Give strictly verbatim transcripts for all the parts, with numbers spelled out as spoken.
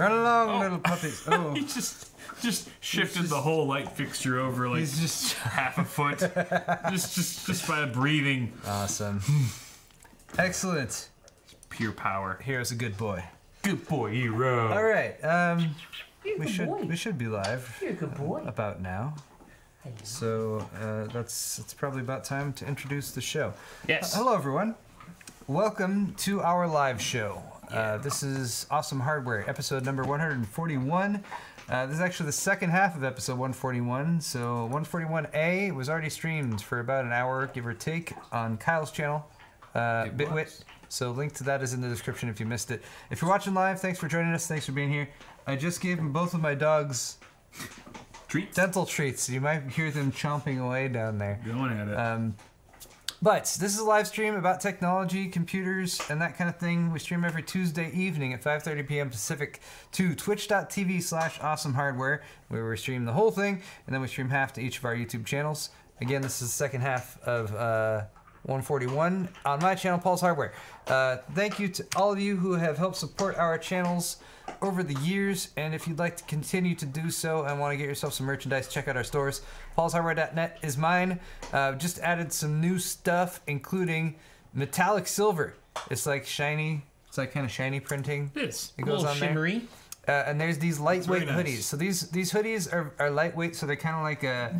Run along, oh. little puppies. Oh. He just just shifted just, the whole light fixture over like he's just half a foot. just just just by breathing. Awesome. Excellent. It's pure power. Here's a good boy. Good boy, hero. All right. Um, we should boy. we should be live. You're a good boy. Uh, about now. So uh, that's it's probably about time to introduce the show. Yes. Uh, hello, everyone. Welcome to our live show. Uh, this is Awesome Hardware, episode number one forty-one. Uh, this is actually the second half of episode one forty-one. So one forty-one A was already streamed for about an hour, give or take, on Kyle's channel, uh, Bitwit. So link to that is in the description if you missed it. If you're watching live, thanks for joining us. Thanks for being here. I just gave them both of my dogs treats. dental treats. You might hear them chomping away down there. Going at it. Um, But this is a live stream about technology, computers, and that kind of thing. We stream every Tuesday evening at five thirty p m Pacific to twitch dot t v slash awesome hardware, where we stream the whole thing, and then we stream half to each of our YouTube channels. Again, this is the second half of uh, one forty-one on my channel, Paul's Hardware. Uh, thank you to all of you who have helped support our channels over the years, and if you'd like to continue to do so and want to get yourself some merchandise, check out our stores. Pauls Hardware dot net is mine. Uh, just added some new stuff, including metallic silver. It's like shiny. It's like kind of shiny printing. This it goes on shimmery. There. Uh, and there's these lightweight nice. hoodies. So these these hoodies are, are lightweight, so they're kind of like a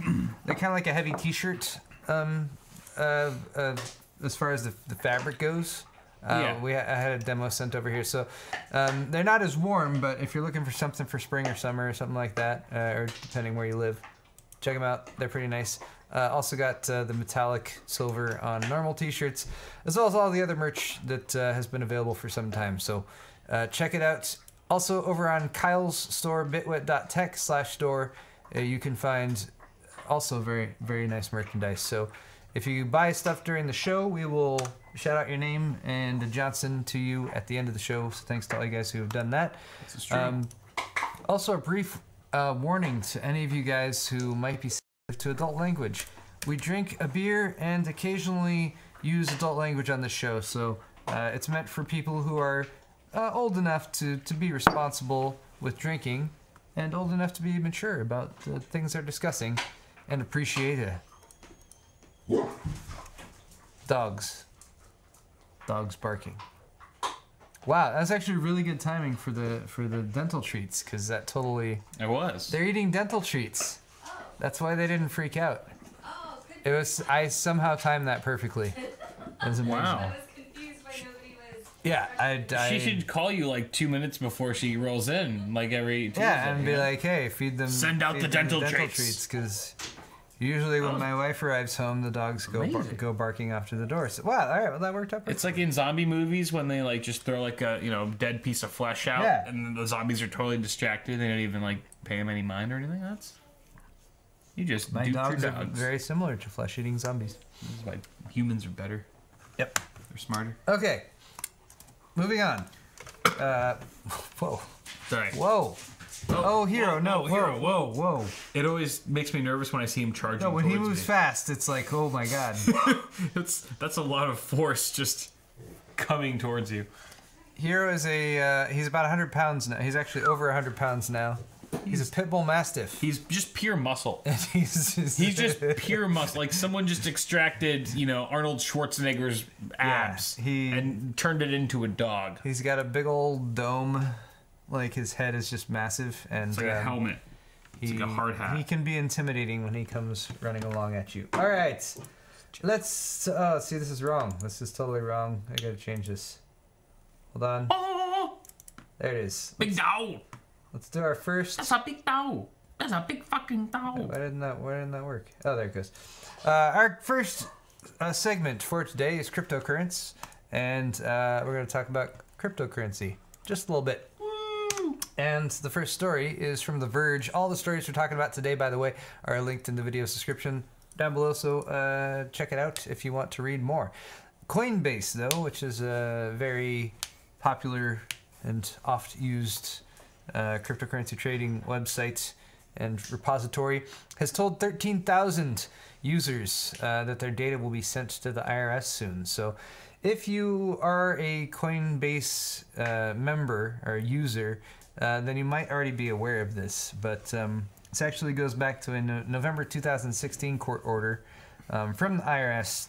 they're kind of like a heavy T-shirt um, uh, uh, as far as the, the fabric goes. Uh, yeah. We ha I had a demo sent over here, so um, they're not as warm. But if you're looking for something for spring or summer or something like that, uh, or depending where you live, check them out. They're pretty nice. Uh, also got uh, the metallic silver on normal T-shirts, as well as all the other merch that uh, has been available for some time. So uh, check it out. Also over on Kyle's store, bitwit dot tech slash store, uh, you can find also very very nice merchandise. So if you buy stuff during the show, we will shout out your name and a Johnson to you at the end of the show. So thanks to all you guys who have done that. Um, also, a brief uh, warning to any of you guys who might be sensitive to adult language. We drink a beer and occasionally use adult language on this show. So uh, it's meant for people who are uh, old enough to, to be responsible with drinking and old enough to be mature about the things they're discussing and appreciate it. Dogs. Dogs barking. Wow, that's actually really good timing for the for the dental treats, because that totally. It was. They're eating dental treats. That's why they didn't freak out. Oh, it was. I somehow timed that perfectly. It was amazing. Wow. I was confused why nobody was. Yeah, I, I. She should call you like two minutes before she rolls in, like every. Tuesday. Yeah, and be like, hey, feed them. Send out the dental, the dental treats, because. Usually when um, my wife arrives home, the dogs go bar go barking after the door. So, wow, all right, well, that worked out. It's like in zombie movies when they like just throw like a you know dead piece of flesh out, yeah. and the zombies are totally distracted. They don't even like pay them any mind or anything. That's you just my dogs, your dogs are very similar to flesh-eating zombies. This is why humans are better. Yep, they're smarter. Okay, moving on. Uh, whoa, sorry. Whoa. Oh, oh, hero! Whoa, no, whoa, hero! Whoa, whoa! It always makes me nervous when I see him charging. No, when he moves me. fast, it's like, oh my god! It's that's a lot of force just coming towards you. Hero is a—he's uh, about one hundred pounds now. He's actually over one hundred pounds now. He's, he's a pit bull mastiff. He's just pure muscle. he's, just he's just pure muscle. Like someone just extracted, you know, Arnold Schwarzenegger's abs yeah, he, and turned it into a dog. He's got a big old dome. Like his head is just massive, and it's like um, a helmet. It's he, like a hard hat. He can be intimidating when he comes running along at you. All right, let's. Uh, see, this is wrong. This is totally wrong. I gotta change this. Hold on. Oh, there it is. Let's, big dog. Let's do our first. That's a big dog. That's a big fucking dog. Why didn't that? Why didn't that work? Oh, there it goes. Uh, our first uh, segment for today is cryptocurrency, and uh, we're gonna talk about cryptocurrency just a little bit. And the first story is from The Verge. All the stories we're talking about today, by the way, are linked in the video's description down below, so uh, check it out if you want to read more. Coinbase, though, which is a very popular and oft-used uh, cryptocurrency trading website and repository, has told thirteen thousand users uh, that their data will be sent to the I R S soon. So if you are a Coinbase uh, member or user, uh, then you might already be aware of this. But um, this actually goes back to a no November two thousand sixteen court order um, from the I R S,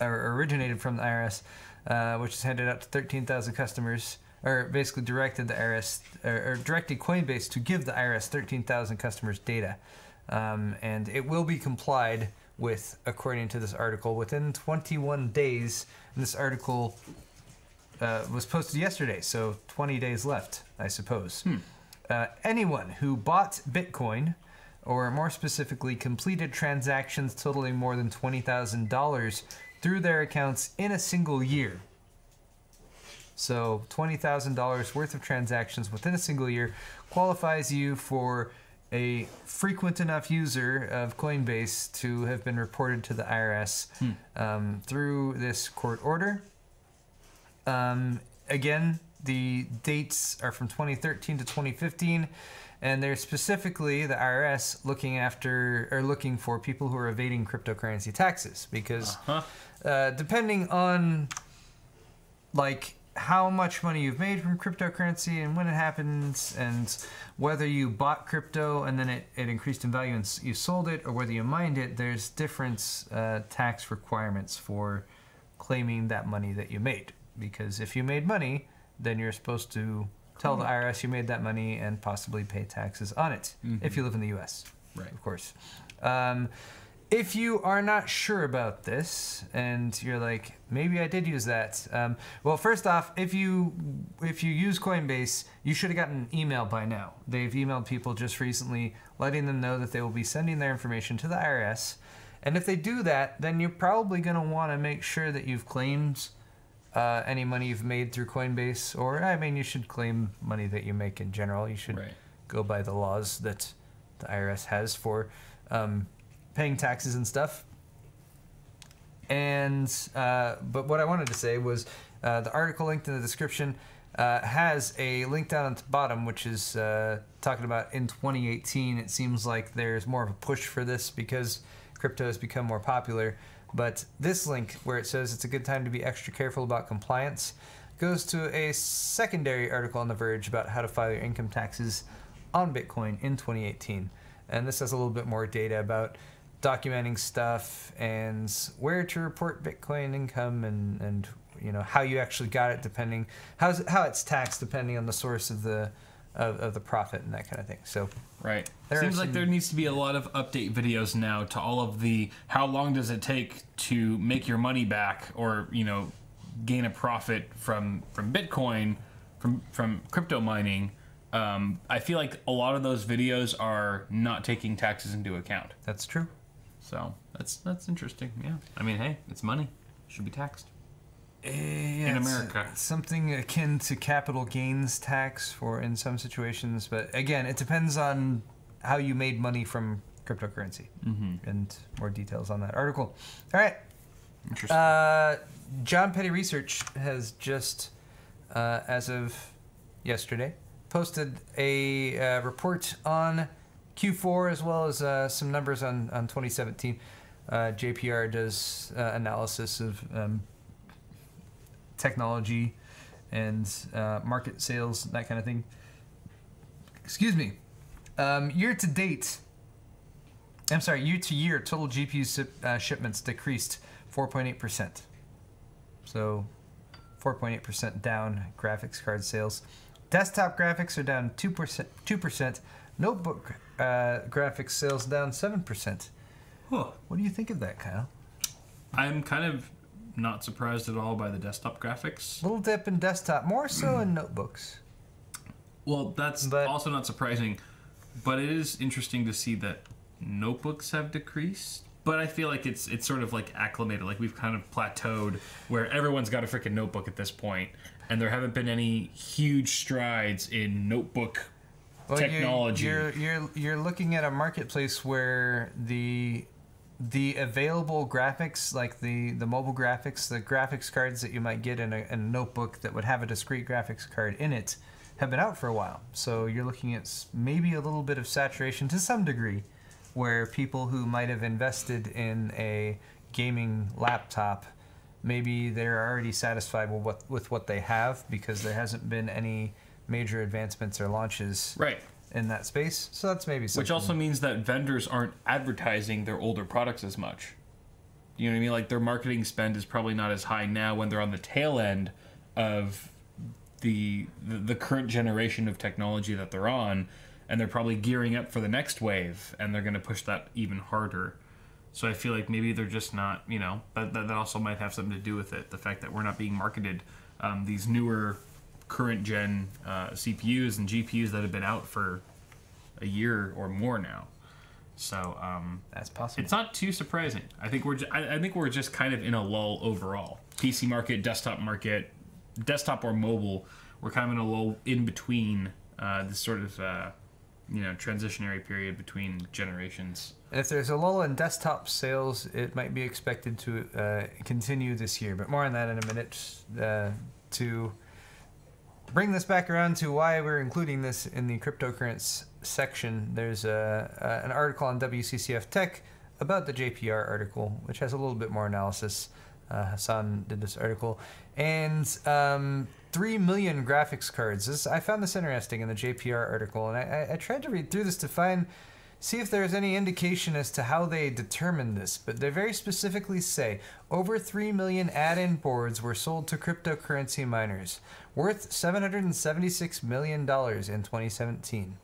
or originated from the I R S, uh, which is handed out to thirteen thousand customers, or basically directed the I R S, or, or directed Coinbase to give the I R S thirteen thousand customers data. Um, and it will be complied with, according to this article, within twenty-one days. And this article uh, was posted yesterday, so twenty days left, I suppose. Hmm. Uh, anyone who bought Bitcoin, or more specifically, completed transactions totaling more than twenty thousand dollars through their accounts in a single year. So twenty thousand dollars worth of transactions within a single year qualifies you for a frequent enough user of Coinbase to have been reported to the I R S hmm. um, through this court order. Um, again, the dates are from twenty thirteen to twenty fifteen, and they're specifically the I R S looking after or looking for people who are evading cryptocurrency taxes, because uh-huh. uh, depending on like how much money you've made from cryptocurrency and when it happens, and whether you bought crypto and then it, it increased in value and you sold it, or whether you mined it, there's different uh, tax requirements for claiming that money that you made. Because if you made money, then you're supposed to tell the I R S you made that money and possibly pay taxes on it, mm-hmm. if you live in the U S, right? Of course. Um, if you are not sure about this and you're like, maybe I did use that. Um, well, first off, if you if you use Coinbase, you should have gotten an email by now. They've emailed people just recently letting them know that they will be sending their information to the I R S. And if they do that, then you're probably going to want to make sure that you've claimed Uh, any money you've made through Coinbase, or I mean, you should claim money that you make in general. You should right. go by the laws that the I R S has for um, paying taxes and stuff. And uh, but what I wanted to say was uh, the article linked in the description uh, has a link down at the bottom, which is uh, talking about in twenty eighteen. It seems like there's more of a push for this because crypto has become more popular. But this link, where it says it's a good time to be extra careful about compliance, goes to a secondary article on The Verge about how to file your income taxes on Bitcoin in twenty eighteen. And this has a little bit more data about documenting stuff and where to report Bitcoin income, and, and you know, how you actually got it, depending how's, how it's taxed depending on the source of the of, of the profit and that kind of thing. So right. There Seems some, like there needs to be a lot of update videos now to all of the how long does it take to make your money back, or you know, gain a profit from from Bitcoin, from from crypto mining. Um, I feel like a lot of those videos are not taking taxes into account. That's true. So that's that's interesting. Yeah. I mean, hey, it's money. It should be taxed. Uh, yeah, in America, something akin to capital gains tax for in some situations, but again, it depends on how you made money from cryptocurrency. Mm-hmm. And more details on that article. All right. Interesting. Uh, John Petty Research has just, uh, as of yesterday, posted a uh, report on Q four as well as uh, some numbers on on twenty seventeen. Uh, J P R does uh, analysis of. Um, technology and uh, market sales, that kind of thing. Excuse me. Um, year to date, I'm sorry, year to year, total G P U uh, shipments decreased four point eight percent. So four point eight percent down graphics card sales. Desktop graphics are down two percent. two percent. Notebook uh, graphics sales down seven percent. Huh. What do you think of that, Kyle? I'm kind of not surprised at all by the desktop graphics. Little dip in desktop, more so in notebooks. Well, that's but, also not surprising, but it is interesting to see that notebooks have decreased. But I feel like it's it's sort of like acclimated, like we've kind of plateaued where everyone's got a freaking notebook at this point, and there haven't been any huge strides in notebook well, technology. You're, you're you're you're looking at a marketplace where the The available graphics, like the, the mobile graphics, the graphics cards that you might get in a, in a notebook that would have a discrete graphics card in it, have been out for a while. So you're looking at maybe a little bit of saturation to some degree, where people who might have invested in a gaming laptop, maybe they're already satisfied with what, with what they have, because there hasn't been any major advancements or launches right. in that space. So that's maybe something. Which also means that vendors aren't advertising their older products as much. You know what I mean? Like their marketing spend is probably not as high now when they're on the tail end of the the, the current generation of technology that they're on, and they're probably gearing up for the next wave, and they're going to push that even harder. So I feel like maybe they're just not, you know, that, that also might have something to do with it. The fact that we're not being marketed um, these newer current gen uh, C P Us and G P Us that have been out for a year or more now. So um, that's possible. It's not too surprising. I think we're I, I think we're just kind of in a lull overall. P C market, desktop market, desktop or mobile. We're kind of in a lull in between uh, this sort of uh, you know transitionary period between generations. If there's a lull in desktop sales, it might be expected to uh, continue this year, but more on that in a minute. Uh, to bring this back around to why we're including this in the cryptocurrency section, there's a, a, an article on W C C F Tech about the J P R article, which has a little bit more analysis. Uh, Hassan did this article. And um, three million graphics cards. This, I found this interesting in the J P R article, and I, I, I tried to read through this to find... see if there's any indication as to how they determine this, but they very specifically say over three million add-in boards were sold to cryptocurrency miners, worth seven hundred seventy-six million dollars in twenty seventeen.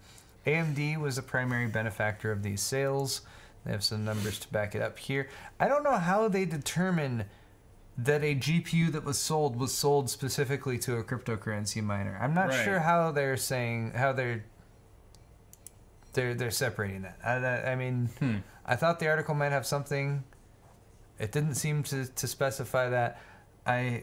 A M D was the primary benefactor of these sales. They have some numbers to back it up here. I don't know how they determine that a G P U that was sold was sold specifically to a cryptocurrency miner. I'm not right. sure how they're saying, how they're They're, they're separating that. I, that, I mean, hmm. I thought the article might have something. It didn't seem to, to specify that. I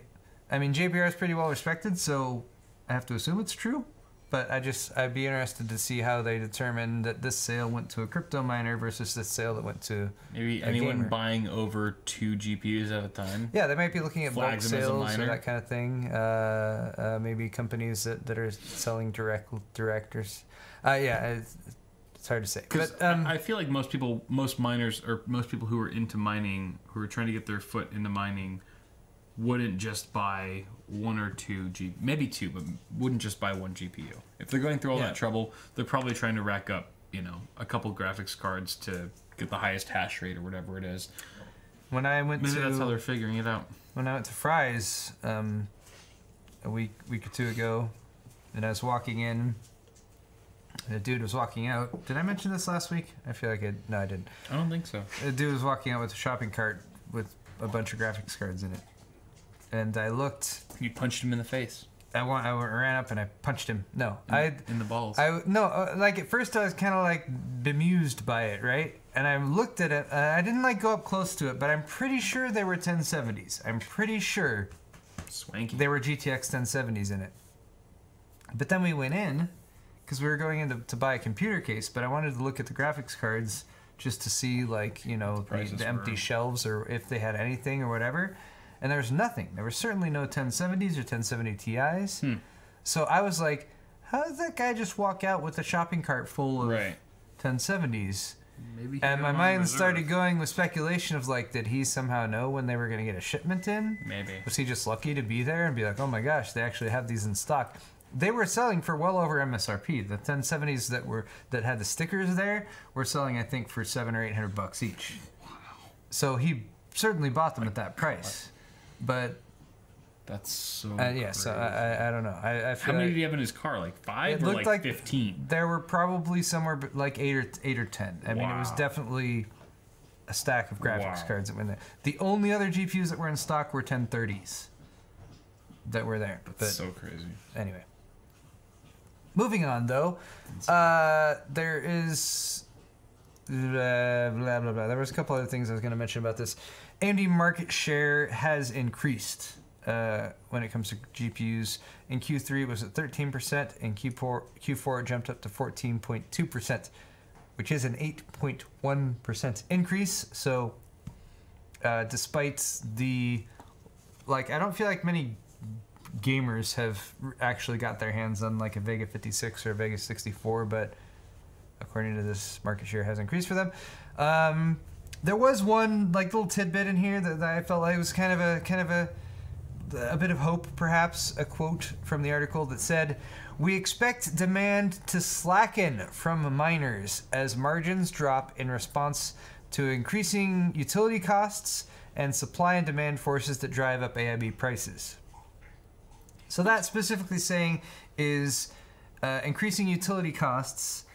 I mean, J P R is pretty well respected, so I have to assume it's true. But I just, I'd be interested to see how they determined that this sale went to a crypto miner versus this sale that went to maybe a anyone gamer. Buying over two G P Us at a time. Yeah, they might be looking at bulk sales or that kind of thing. Uh, uh, maybe companies that, that are selling direct directors. Uh, yeah, it's, It's hard to say. But um, I feel like most people, most miners, or most people who are into mining, who are trying to get their foot into mining, wouldn't just buy one or two, G maybe two, but wouldn't just buy one G P U. If they're going through all yeah. that trouble, they're probably trying to rack up, you know, a couple graphics cards to get the highest hash rate or whatever it is. When I went maybe to, that's how they're figuring it out. When I went to Fry's um, a week, week or two ago, and I was walking in. The dude was walking out. Did I mention this last week? I feel like I... No, I didn't. I don't think so. The dude was walking out with a shopping cart with a bunch of graphics cards in it. And I looked... You punched him in the face. I, went, I ran up and I punched him. No. In, I, in the balls. I, no, like at first I was kind of like bemused by it, right? And I looked at it. Uh, I didn't like go up close to it, but I'm pretty sure they were ten seventies. I'm pretty sure... Swanky. They were G T X ten seventies in it. But then we went in... because we were going in to, to buy a computer case, but I wanted to look at the graphics cards just to see, like, you know, the, the empty shelves or if they had anything or whatever. And there was nothing. There were certainly no ten seventies or ten seventy T Is. Hmm. So I was like, how did that guy just walk out with a shopping cart full of right. ten seventies? Maybe he and my mind reserve. started going with speculation of, like, did he somehow know when they were going to get a shipment in? Maybe. Was he just lucky to be there and be like, oh my gosh, they actually have these in stock? They were selling for well over M S R P. The ten seventies that were that had the stickers there were selling, I think, for seven or eight hundred bucks each. Wow! So he certainly bought them like, at that price. What? But that's so. Uh, yeah, so I, I I don't know. I, I feel how many like, did he have in his car? Like five it or looked like, like fifteen? There were probably somewhere like eight or eight or ten. I wow. mean, it was definitely a stack of graphics wow. cards that went there. The only other G P Us that were in stock were ten thirties that were there. That's but so crazy. Anyway. Moving on, though, uh, there is blah, blah, blah, blah. There was a couple other things I was going to mention about this. A M D market share has increased uh, when it comes to G P Us. In Q three, it was at thirteen percent. In Q four, Q four it jumped up to fourteen point two percent, which is an eight point one percent increase. So uh, despite the, like, I don't feel like many gamers have actually got their hands on like a Vega fifty-six or a Vega sixty-four, but according to this, market share has increased for them. Um, there was one like little tidbit in here that, that I felt like was kind of a kind of a a bit of hope, perhaps, a quote from the article that said, "We expect demand to slacken from miners as margins drop in response to increasing utility costs and supply and demand forces that drive up A I B prices." So that specifically saying is uh, increasing utility costs.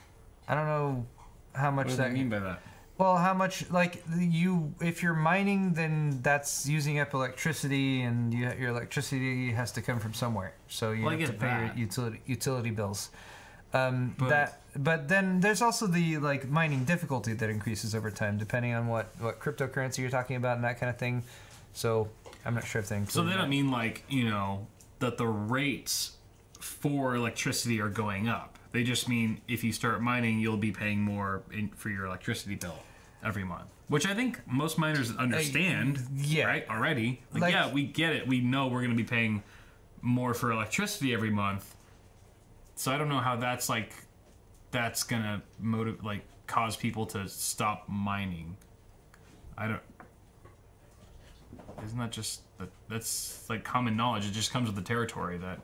I don't know how much that... What do you mean by that? Well, how much, like, you, if you're mining, then that's using up electricity, and you, your electricity has to come from somewhere. So you well, have to pay that. your utility, utility bills. Um, but. That, but then there's also the, like, mining difficulty that increases over time, depending on what, what cryptocurrency you're talking about and that kind of thing. So I'm not sure if they include So they don't that. mean, like, you know, that the rates for electricity are going up. They just mean if you start mining, you'll be paying more in, for your electricity bill every month, which I think most miners understand, uh, yeah. right, already. Like, like, yeah, we get it. We know we're going to be paying more for electricity every month. So I don't know how that's, like, that's going to motiv- like, cause people to stop mining. I don't... Isn't that just... That, that's, like, common knowledge. It just comes with the territory that...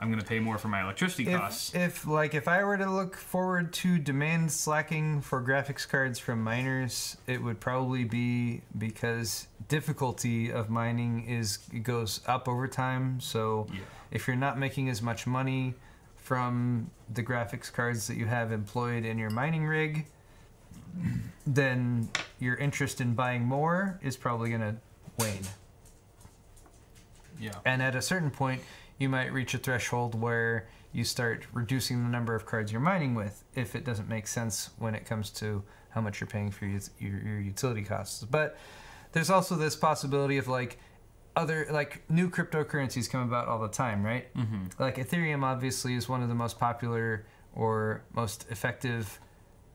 I'm going to pay more for my electricity costs. If, if, like, if I were to look forward to demand slacking for graphics cards from miners, it would probably be because difficulty of mining is it goes up over time. So yeah. if you're not making as much money from the graphics cards that you have employed in your mining rig, then your interest in buying more is probably going to wane. Yeah. And at a certain point... you might reach a threshold where you start reducing the number of cards you're mining with if it doesn't make sense when it comes to how much you're paying for your, your, your utility costs. But there's also this possibility of, like, other, like, new cryptocurrencies come about all the time, right? Mm-hmm. Like Ethereum obviously is one of the most popular or most effective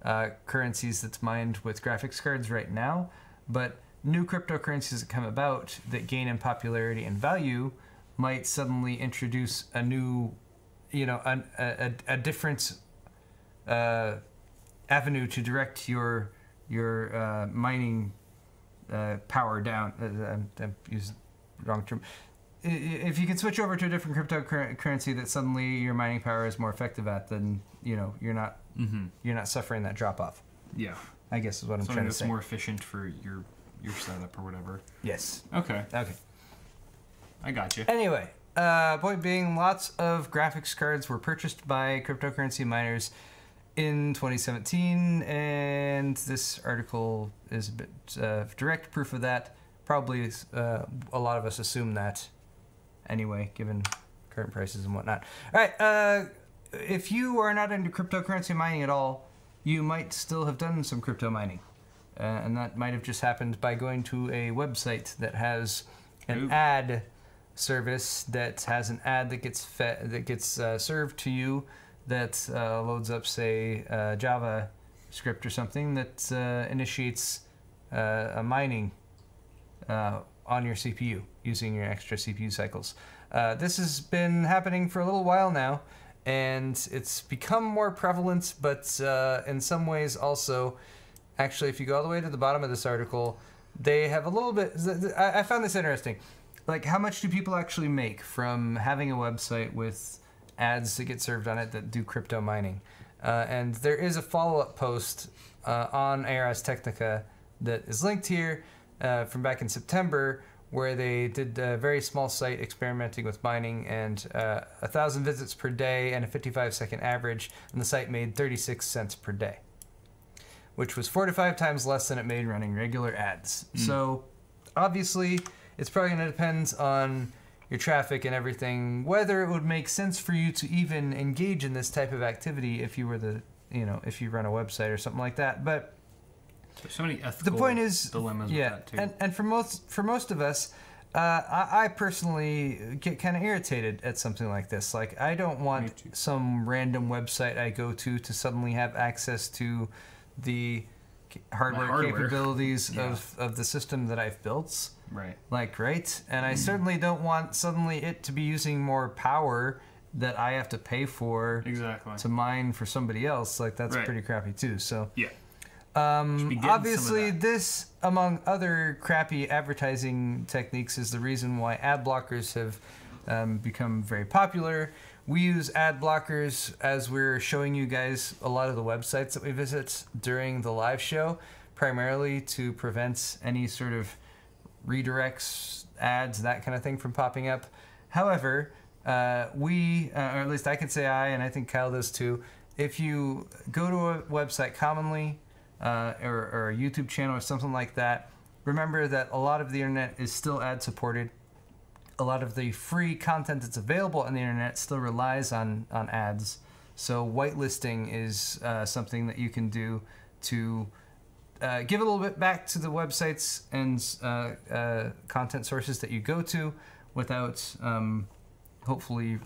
uh, currencies that's mined with graphics cards right now. But new cryptocurrencies that come about that gain in popularity and value might suddenly introduce a new, you know, an, a, a different uh, avenue to direct your your uh, mining uh, power down. Uh, I'm, I'm using the wrong term. If you can switch over to a different cryptocurrency that suddenly your mining power is more effective at, then, you know, you're not mm-hmm. you're not suffering that drop off. Yeah, I guess is what I'm Something trying to say. Something that's more efficient for your your setup or whatever. Yes. Okay. Okay. I got you. Anyway, uh, point being, lots of graphics cards were purchased by cryptocurrency miners in twenty seventeen, and this article is a bit uh, direct proof of that. Probably uh, a lot of us assume that anyway, given current prices and whatnot. All right, uh, if you are not into cryptocurrency mining at all, you might still have done some crypto mining, uh, and that might have just happened by going to a website that has an Ooh. ad service that has an ad that gets fed, that gets uh, served to you that uh, loads up, say, uh, Java script or something that uh, initiates uh, a mining uh, on your C P U using your extra C P U cycles. Uh, this has been happening for a little while now, and it's become more prevalent, but uh, in some ways also, actually, if you go all the way to the bottom of this article, they have a little bit, I found this interesting. Like, how much do people actually make from having a website with ads that get served on it that do crypto mining? Uh, and there is a follow-up post uh, on A R S Technica that is linked here uh, from back in September, where they did a very small site experimenting with mining and uh, one thousand visits per day and a fifty-five second average, and the site made thirty-six cents per day, which was four to five times less than it made running regular ads. Mm. So, obviously, it's probably going to depend on your traffic and everything, whether it would make sense for you to even engage in this type of activity if you were the, you know, if you run a website or something like that. But there's so many ethical the point is, dilemmas yeah, with that too. And, and for most for most of us, uh, I, I personally get kind of irritated at something like this. Like, I don't want some random website I go to to suddenly have access to the hardware, hardware. capabilities yeah. of, of the system that I've built. Right. Like, right? And I mm. certainly don't want suddenly it to be using more power that I have to pay for exactly. to mine for somebody else. Like, that's right. pretty crappy, too. So, yeah. Um, obviously, this, among other crappy advertising techniques, is the reason why ad blockers have um, become very popular. We use ad blockers as we're showing you guys a lot of the websites that we visit during the live show, primarily to prevent any sort of redirects, ads, that kind of thing from popping up. However, uh, we, uh, or at least I can say I, and I think Kyle does too, if you go to a website commonly, Uh, or, or a YouTube channel or something like that, remember that a lot of the internet is still ad supported. A lot of the free content that's available on the internet still relies on, on ads. So whitelisting is uh, something that you can do to uh, give a little bit back to the websites and uh, uh, content sources that you go to without um, hopefully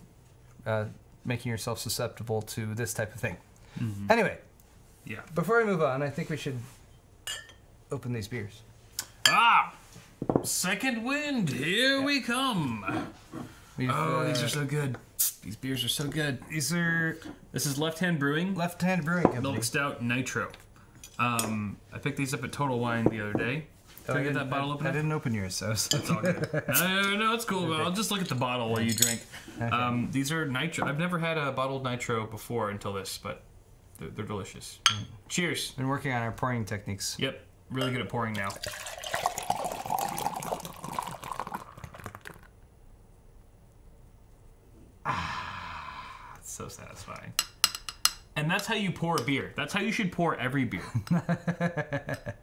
uh, making yourself susceptible to this type of thing. Mm-hmm. Anyway. Yeah. Before I move on, I think we should open these beers. Ah! Second wind, here yeah. we come. We've, oh, uh, these are so good. These beers are so good. These are... This is Left Hand Brewing. Left Hand Brewing Company. Milk Stout Nitro. Um, I picked these up at Total Wine the other day. Did oh, I get that bottle open? I, I didn't open yours, so... It's all good. no, no, no, it's cool. But I'll just look at the bottle while you drink. Okay. Um, these are Nitro. I've never had a bottled Nitro before until this, but... They're delicious. Mm. Cheers. Been working on our pouring techniques. Yep. Really good at pouring now. Ah, it's so satisfying. And that's how you pour a beer. That's how you should pour every beer.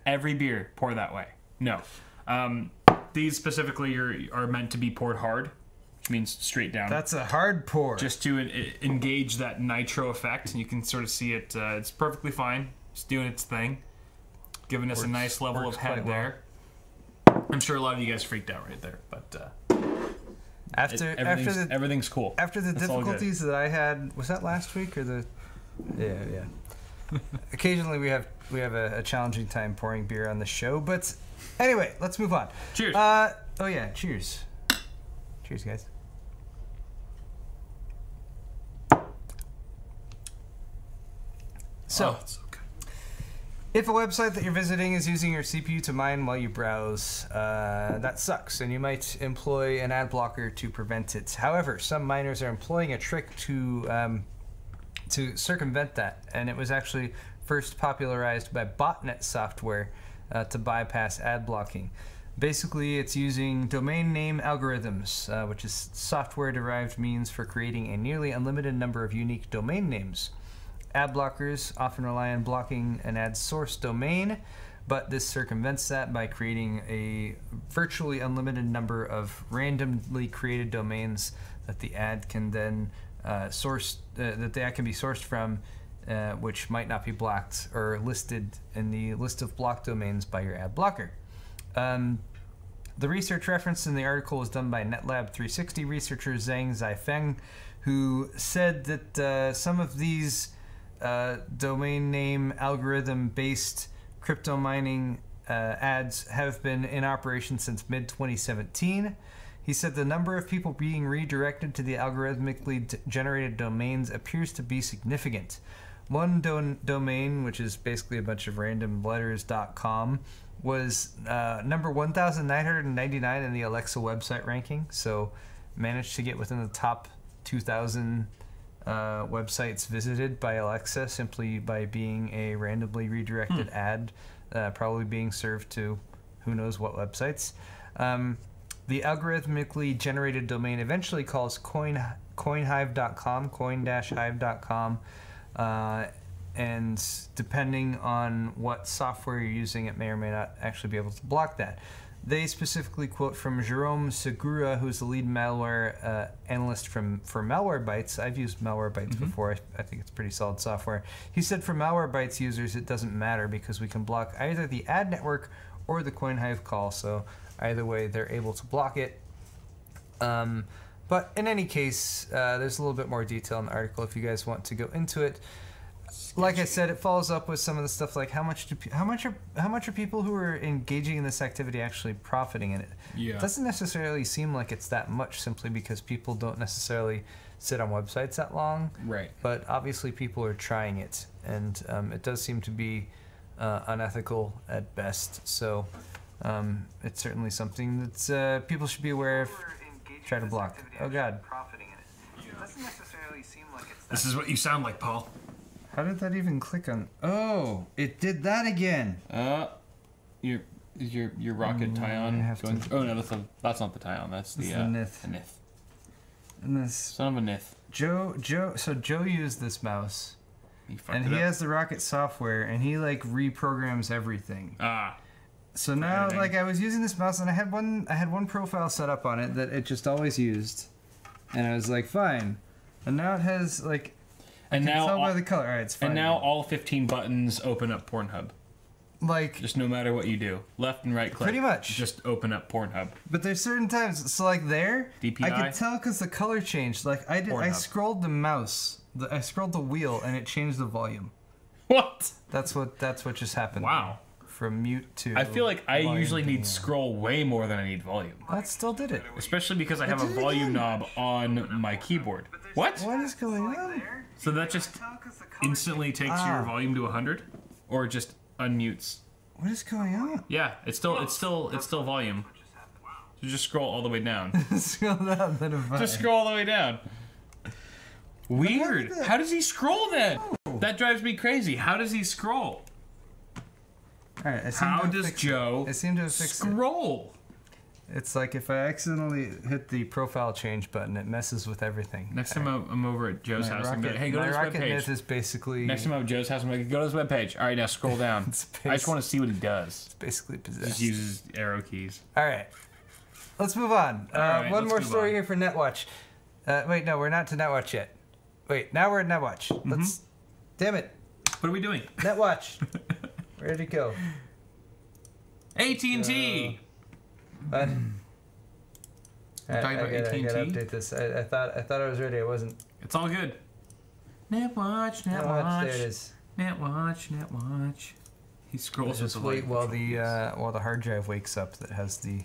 Every beer, pour that way. No. Um, these specifically are, are meant to be poured hard. Means straight down. That's a hard pour. Just to en engage that nitro effect, and you can sort of see it. Uh, it's perfectly fine. It's doing its thing, giving us works, a nice level of head there. Well. I'm sure a lot of you guys freaked out right there, but uh, after it, everything's, after the, everything's cool. After the That's difficulties that I had, was that last week or the? Yeah, yeah. Occasionally we have we have a, a challenging time pouring beer on the show, but anyway, let's move on. Cheers. Uh, oh yeah, cheers. Cheers, guys. So, oh, it's okay. If a website that you're visiting is using your C P U to mine while you browse, uh, that sucks, and you might employ an ad blocker to prevent it. However, some miners are employing a trick to um, to circumvent that, and it was actually first popularized by botnet software uh, to bypass ad blocking. Basically, it's using domain name algorithms, uh, which is software-derived means for creating a nearly unlimited number of unique domain names. Ad blockers often rely on blocking an ad source domain, but this circumvents that by creating a virtually unlimited number of randomly created domains that the ad can then uh, source, uh, that the ad can be sourced from, uh, which might not be blocked or listed in the list of blocked domains by your ad blocker. Um, the research referenced in the article was done by NetLab three sixty researcher Zhang Zaifeng, who said that uh, some of these Uh, domain name algorithm-based crypto mining uh, ads have been in operation since mid twenty seventeen. He said the number of people being redirected to the algorithmically d generated domains appears to be significant. One do domain, which is basically a bunch of random letters, .com, was uh, number one thousand nine hundred ninety-nine in the Alexa website ranking, so managed to get within the top two thousand Uh, websites visited by Alexa simply by being a randomly redirected hmm. ad, uh, probably being served to who knows what websites. Um, the algorithmically generated domain eventually calls coin, coinhive dot com, coin-hive dot com, uh, and depending on what software you're using, it may or may not actually be able to block that. They specifically quote from Jerome Segura, who's the lead malware uh, analyst from for Malwarebytes. I've used Malwarebytes mm-hmm. before. I, I think it's pretty solid software. He said for Malwarebytes users, it doesn't matter because we can block either the ad network or the CoinHive call. So either way, they're able to block it. Um, but in any case, uh, there's a little bit more detail in the article if you guys want to go into it. Like I said, it follows up with some of the stuff like how much do how much are how much are people who are engaging in this activity actually profiting in it? Yeah. It doesn't necessarily seem like it's that much simply because people don't necessarily sit on websites that long. Right. But obviously people are trying it, and um, it does seem to be uh, unethical at best. So um, it's certainly something that uh, people should be aware of. Try to block. Oh God. This is what you sound like, Paul. How did that even click on? Oh, it did that again. Uh, your your your rocket Tyon going? To... Oh no, that's, a, that's not the Tyon. That's the, uh, the Nith. The Nith. And this son of a Nith. Joe Joe. So Joe used this mouse, he and he up. has the rocket software, and he like reprograms everything. Ah. So now, editing. like I was using this mouse, and I had one I had one profile set up on it that it just always used, and I was like, fine. And now it has like. And now tell all, by the color. All right, it's fine. And now all fifteen buttons open up Pornhub. Like just no matter what you do, left and right click. Pretty much. Just open up Pornhub. But there's certain times, so like there, D P I? I could tell because the color changed. Like I did, Pornhub. I scrolled the mouse, the, I scrolled the wheel, and it changed the volume. What? That's what. That's what just happened. Wow. From mute to. I feel like I usually need scroll way more than I need volume. That still did it. Especially because I have a volume knob on my keyboard. What? What is going on? So that just instantly takes ah. your volume to one hundred, or just unmutes. What is going on? Yeah, it's still it's still it's still volume. So just scroll all the way down. Scroll down, then divide. Just scroll all the way down. Weird. How does he scroll then? Oh. That drives me crazy. How does he scroll? All right. I seem How to does fix Joe? It. I seem to have fixed scroll. It. It's like if I accidentally hit the profile change button, it messes with everything. Next time right. I'm over at Joe's my house, rocket, and go, hey, go to this webpage. Is basically... Next time I'm at Joe's house, I'm like, go to this webpage. All right, now scroll down. I just want to see what he does. It's basically possessed. Just uses arrow keys. All right. Let's move on. Uh, right, one more story on. here for Netwatch. Uh, wait, no, we're not to Netwatch yet. Wait, now we're at Netwatch. Mm-hmm. Let's... Damn it. What are we doing? Netwatch. Where'd it go? A T and T. But we're talking I, about A T and T. I gotta update this. I, I thought I thought I was ready. I wasn't. It's all good. Netwatch, Netwatch. Netwatch, there it is. Netwatch, Netwatch. He scrolls with the light. Just wait while the uh, while the hard drive wakes up that has the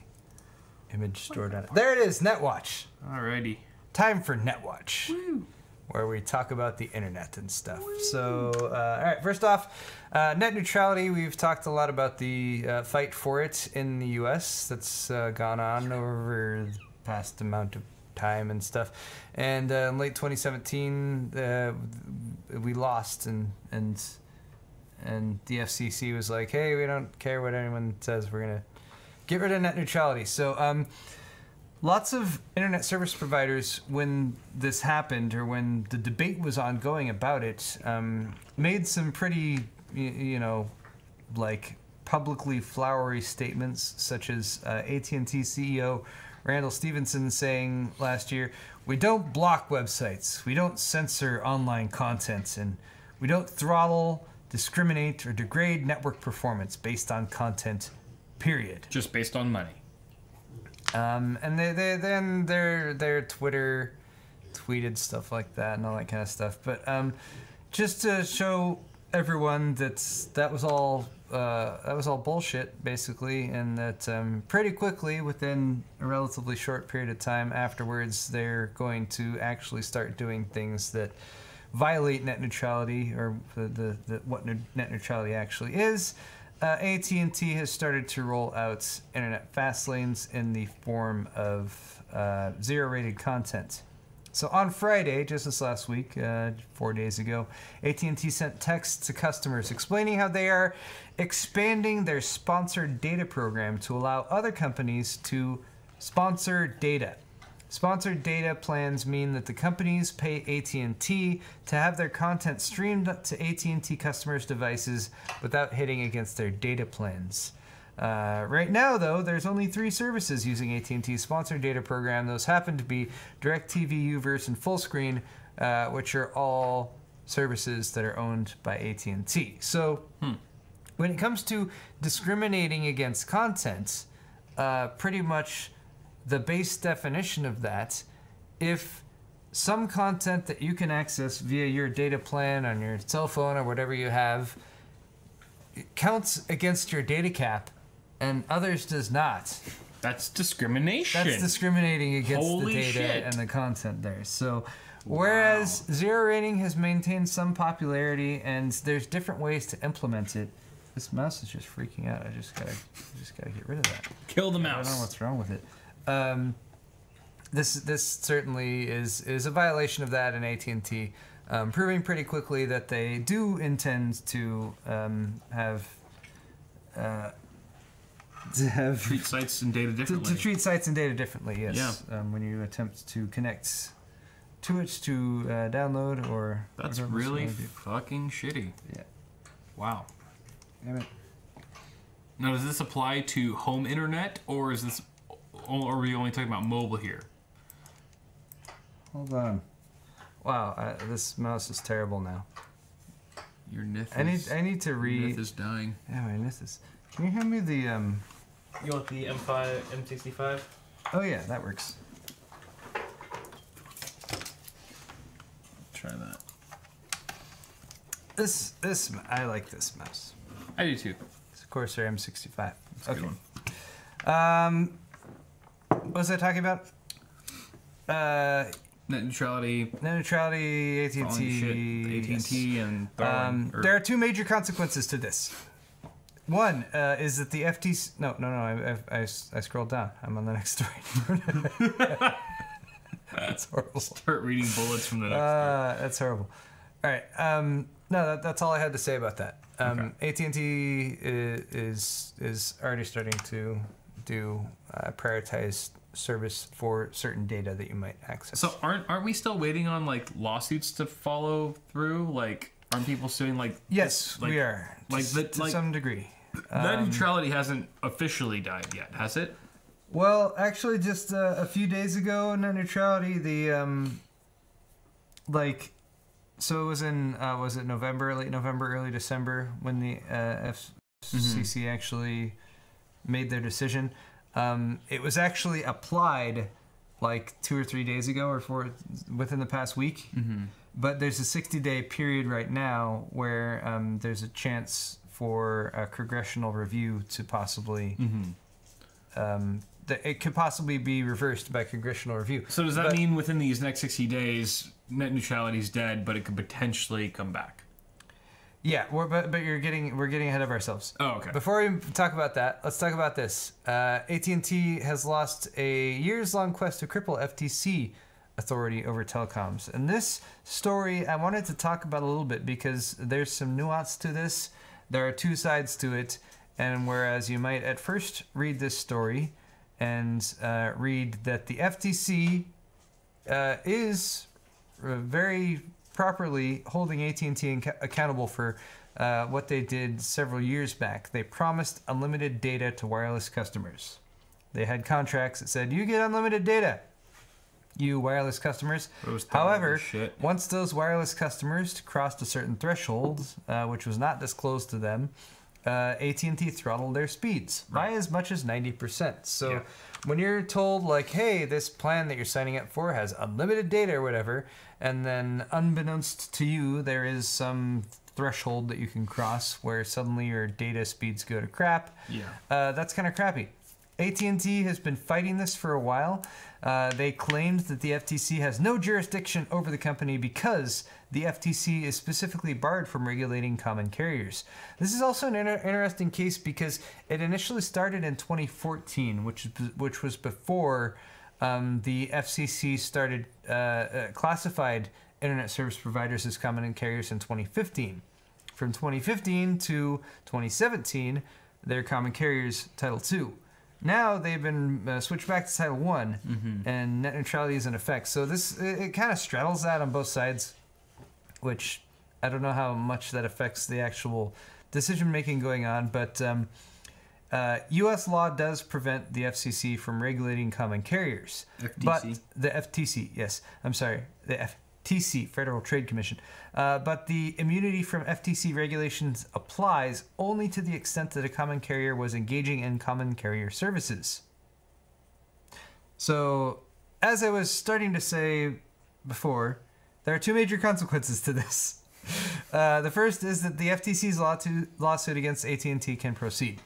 image stored on it. There it is, Netwatch. Alrighty. Time for Netwatch. Woo. Where we talk about the internet and stuff. Woo. So, uh, all right, first off, uh, net neutrality. We've talked a lot about the uh, fight for it in the U S that's uh, gone on over the past amount of time and stuff. And uh, in late twenty seventeen, uh, we lost, and, and, and the F C C was like, hey, we don't care what anyone says. We're going to get rid of net neutrality. So, um... lots of internet service providers, when this happened or when the debate was ongoing about it, um, made some pretty, you, you know, like publicly flowery statements, such as uh, A T and T C E O Randall Stevenson saying last year, "We don't block websites, we don't censor online content, and we don't throttle, discriminate, or degrade network performance based on content, period." Just based on money. Um, and they, they, then their their Twitter tweeted stuff like that and all that kind of stuff. But um, just to show everyone that that was all uh, that was all bullshit, basically, and that um, pretty quickly, within a relatively short period of time afterwards, they're going to actually start doing things that violate net neutrality, or the, the, the what net neutrality actually is. Uh, A T and T has started to roll out internet fast lanes in the form of uh, zero-rated content. So on Friday, just this last week, uh, four days ago, A T and T sent texts to customers explaining how they are expanding their sponsored data program to allow other companies to sponsor data. Sponsored data plans mean that the companies pay A T and T to have their content streamed to A T and T customers' devices without hitting against their data plans. Uh, right now, though, there's only three services using A T and T's sponsored data program. Those happen to be DirecTV, U-verse, and Fullscreen, uh, which are all services that are owned by A T and T. So hmm. when it comes to discriminating against content, uh, pretty much... the base definition of that, if some content that you can access via your data plan on your cell phone or whatever you have counts against your data cap and others does not. That's discrimination. That's discriminating against Holy the data shit. and the content there. So whereas wow. zero rating has maintained some popularity and there's different ways to implement it, This mouse is just freaking out. I just gotta, just gotta get rid of that. Kill the mouse. I don't know what's wrong with it. Um, this, this certainly is is a violation of that, and A T and T um, proving pretty quickly that they do intend to um, have uh, to have treat sites and data differently. To, to treat sites and data differently, yes. Yeah. Um, when you attempt to connect to it to uh, download or that's really fucking shitty. Yeah. Wow. Damn it. Now, does this apply to home internet, or is this, or are we only talking about mobile here? Hold on. Wow, I, this mouse is terrible now. Your N I F is. I need. I need to read. N I F is dying. Yeah, my N I F is. Can you hand me the um? You want the M five M sixty-five? Oh yeah, that works. Try that. This this I like this mouse. I do too. It's a Corsair M sixty-five. That's okay. A good one. Um, what was I talking about? Uh, net neutrality. Net neutrality. A T and T. A T and T and. Um, or... There are two major consequences to this. One uh, is that the F T C. No, no, no. I, I, I, I scrolled down. I'm on the next story. That's horrible. Start reading bullets from the next. Uh, that's horrible. All right. Um, no, that, that's all I had to say about that. Um, okay. A T and T is is already starting to do uh, prioritized service for certain data that you might access. So aren't aren't we still waiting on like lawsuits to follow through? Like, aren't people suing? Like, yes, this, like, we are. Like, to, the, to like, some degree. That um, neutrality hasn't officially died yet, has it? Well, actually, just uh, a few days ago, net neutrality. The um, like. So it was in, uh, was it November, late November, early December, when the uh, F C C mm-hmm. actually made their decision. Um, it was actually applied like two or three days ago or four, within the past week. Mm-hmm. But there's a sixty-day period right now where um, there's a chance for a congressional review to possibly... Mm-hmm. um, it could possibly be reversed by congressional review. So does that but, mean within these next sixty days, net neutrality is dead, but it could potentially come back? Yeah, we're, but but you're getting we're getting ahead of ourselves. Oh, okay. Before we talk about that, let's talk about this. Uh, A T and T has lost a years-long quest to cripple F T C authority over telecoms, and this story I wanted to talk about a little bit because there's some nuance to this. There are two sides to it, and whereas you might at first read this story. And uh, read that the F T C uh, is very properly holding A T and T accountable for uh, what they did several years back. They promised unlimited data to wireless customers. They had contracts that said, you get unlimited data, you wireless customers. However, once those wireless customers crossed a certain threshold, uh, which was not disclosed to them, Uh, A T and T throttled their speeds right. by as much as ninety percent. So yeah. when you're told, like, hey, this plan that you're signing up for has unlimited data or whatever, and then unbeknownst to you, there is some threshold that you can cross where suddenly your data speeds go to crap, yeah. uh, that's kind of crappy. A T and T has been fighting this for a while. Uh, they claimed that the F T C has no jurisdiction over the company because the F T C is specifically barred from regulating common carriers. This is also an inter interesting case because it initially started in twenty fourteen, which, which was before um, the F C C started uh, uh, classified internet service providers as common carriers in twenty fifteen. From twenty fifteen to twenty seventeen, they're common carriers Title two. Now they've been uh, switched back to Title one, mm-hmm. and net neutrality is in effect. So this it, it kind of straddles that on both sides, which I don't know how much that affects the actual decision-making going on, but um, uh, U S law does prevent the F C C from regulating common carriers. F T C. But the F T C, yes. I'm sorry, the F T C, Federal Trade Commission. Uh, but the immunity from F T C regulations applies only to the extent that a common carrier was engaging in common carrier services. So, as I was starting to say before, there are two major consequences to this. Uh, the first is that the F T C's law to, lawsuit against A T and T can proceed.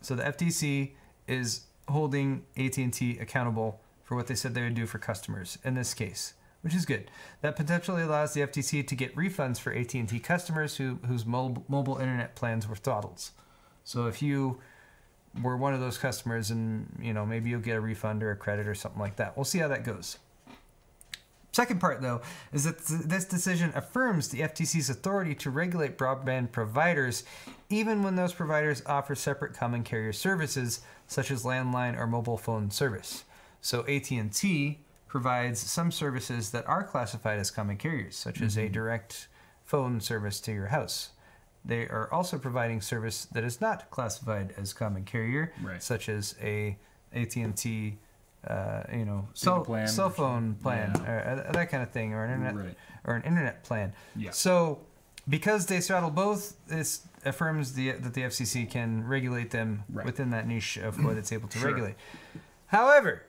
So the F T C is holding A T and T accountable for what they said they would do for customers in this case, which is good. That potentially allows the F T C to get refunds for A T and T customers who, whose mobile, mobile internet plans were throttled. So if you were one of those customers, and you know, maybe you'll get a refund or a credit or something like that. We'll see how that goes. Second part, though, is that this decision affirms the F T C's authority to regulate broadband providers, even when those providers offer separate common carrier services, such as landline or mobile phone service. So A T and T provides some services that are classified as common carriers, such mm-hmm. as a direct phone service to your house. They are also providing service that is not classified as common carrier, right. such as a A T and T Uh, you know, cell, plan cell phone plan, yeah. or, or that kind of thing, or an internet, right. or an internet plan. Yeah. So, because they straddle both, this affirms the, that the F C C can regulate them right. within that niche of what it's able to sure. regulate. However,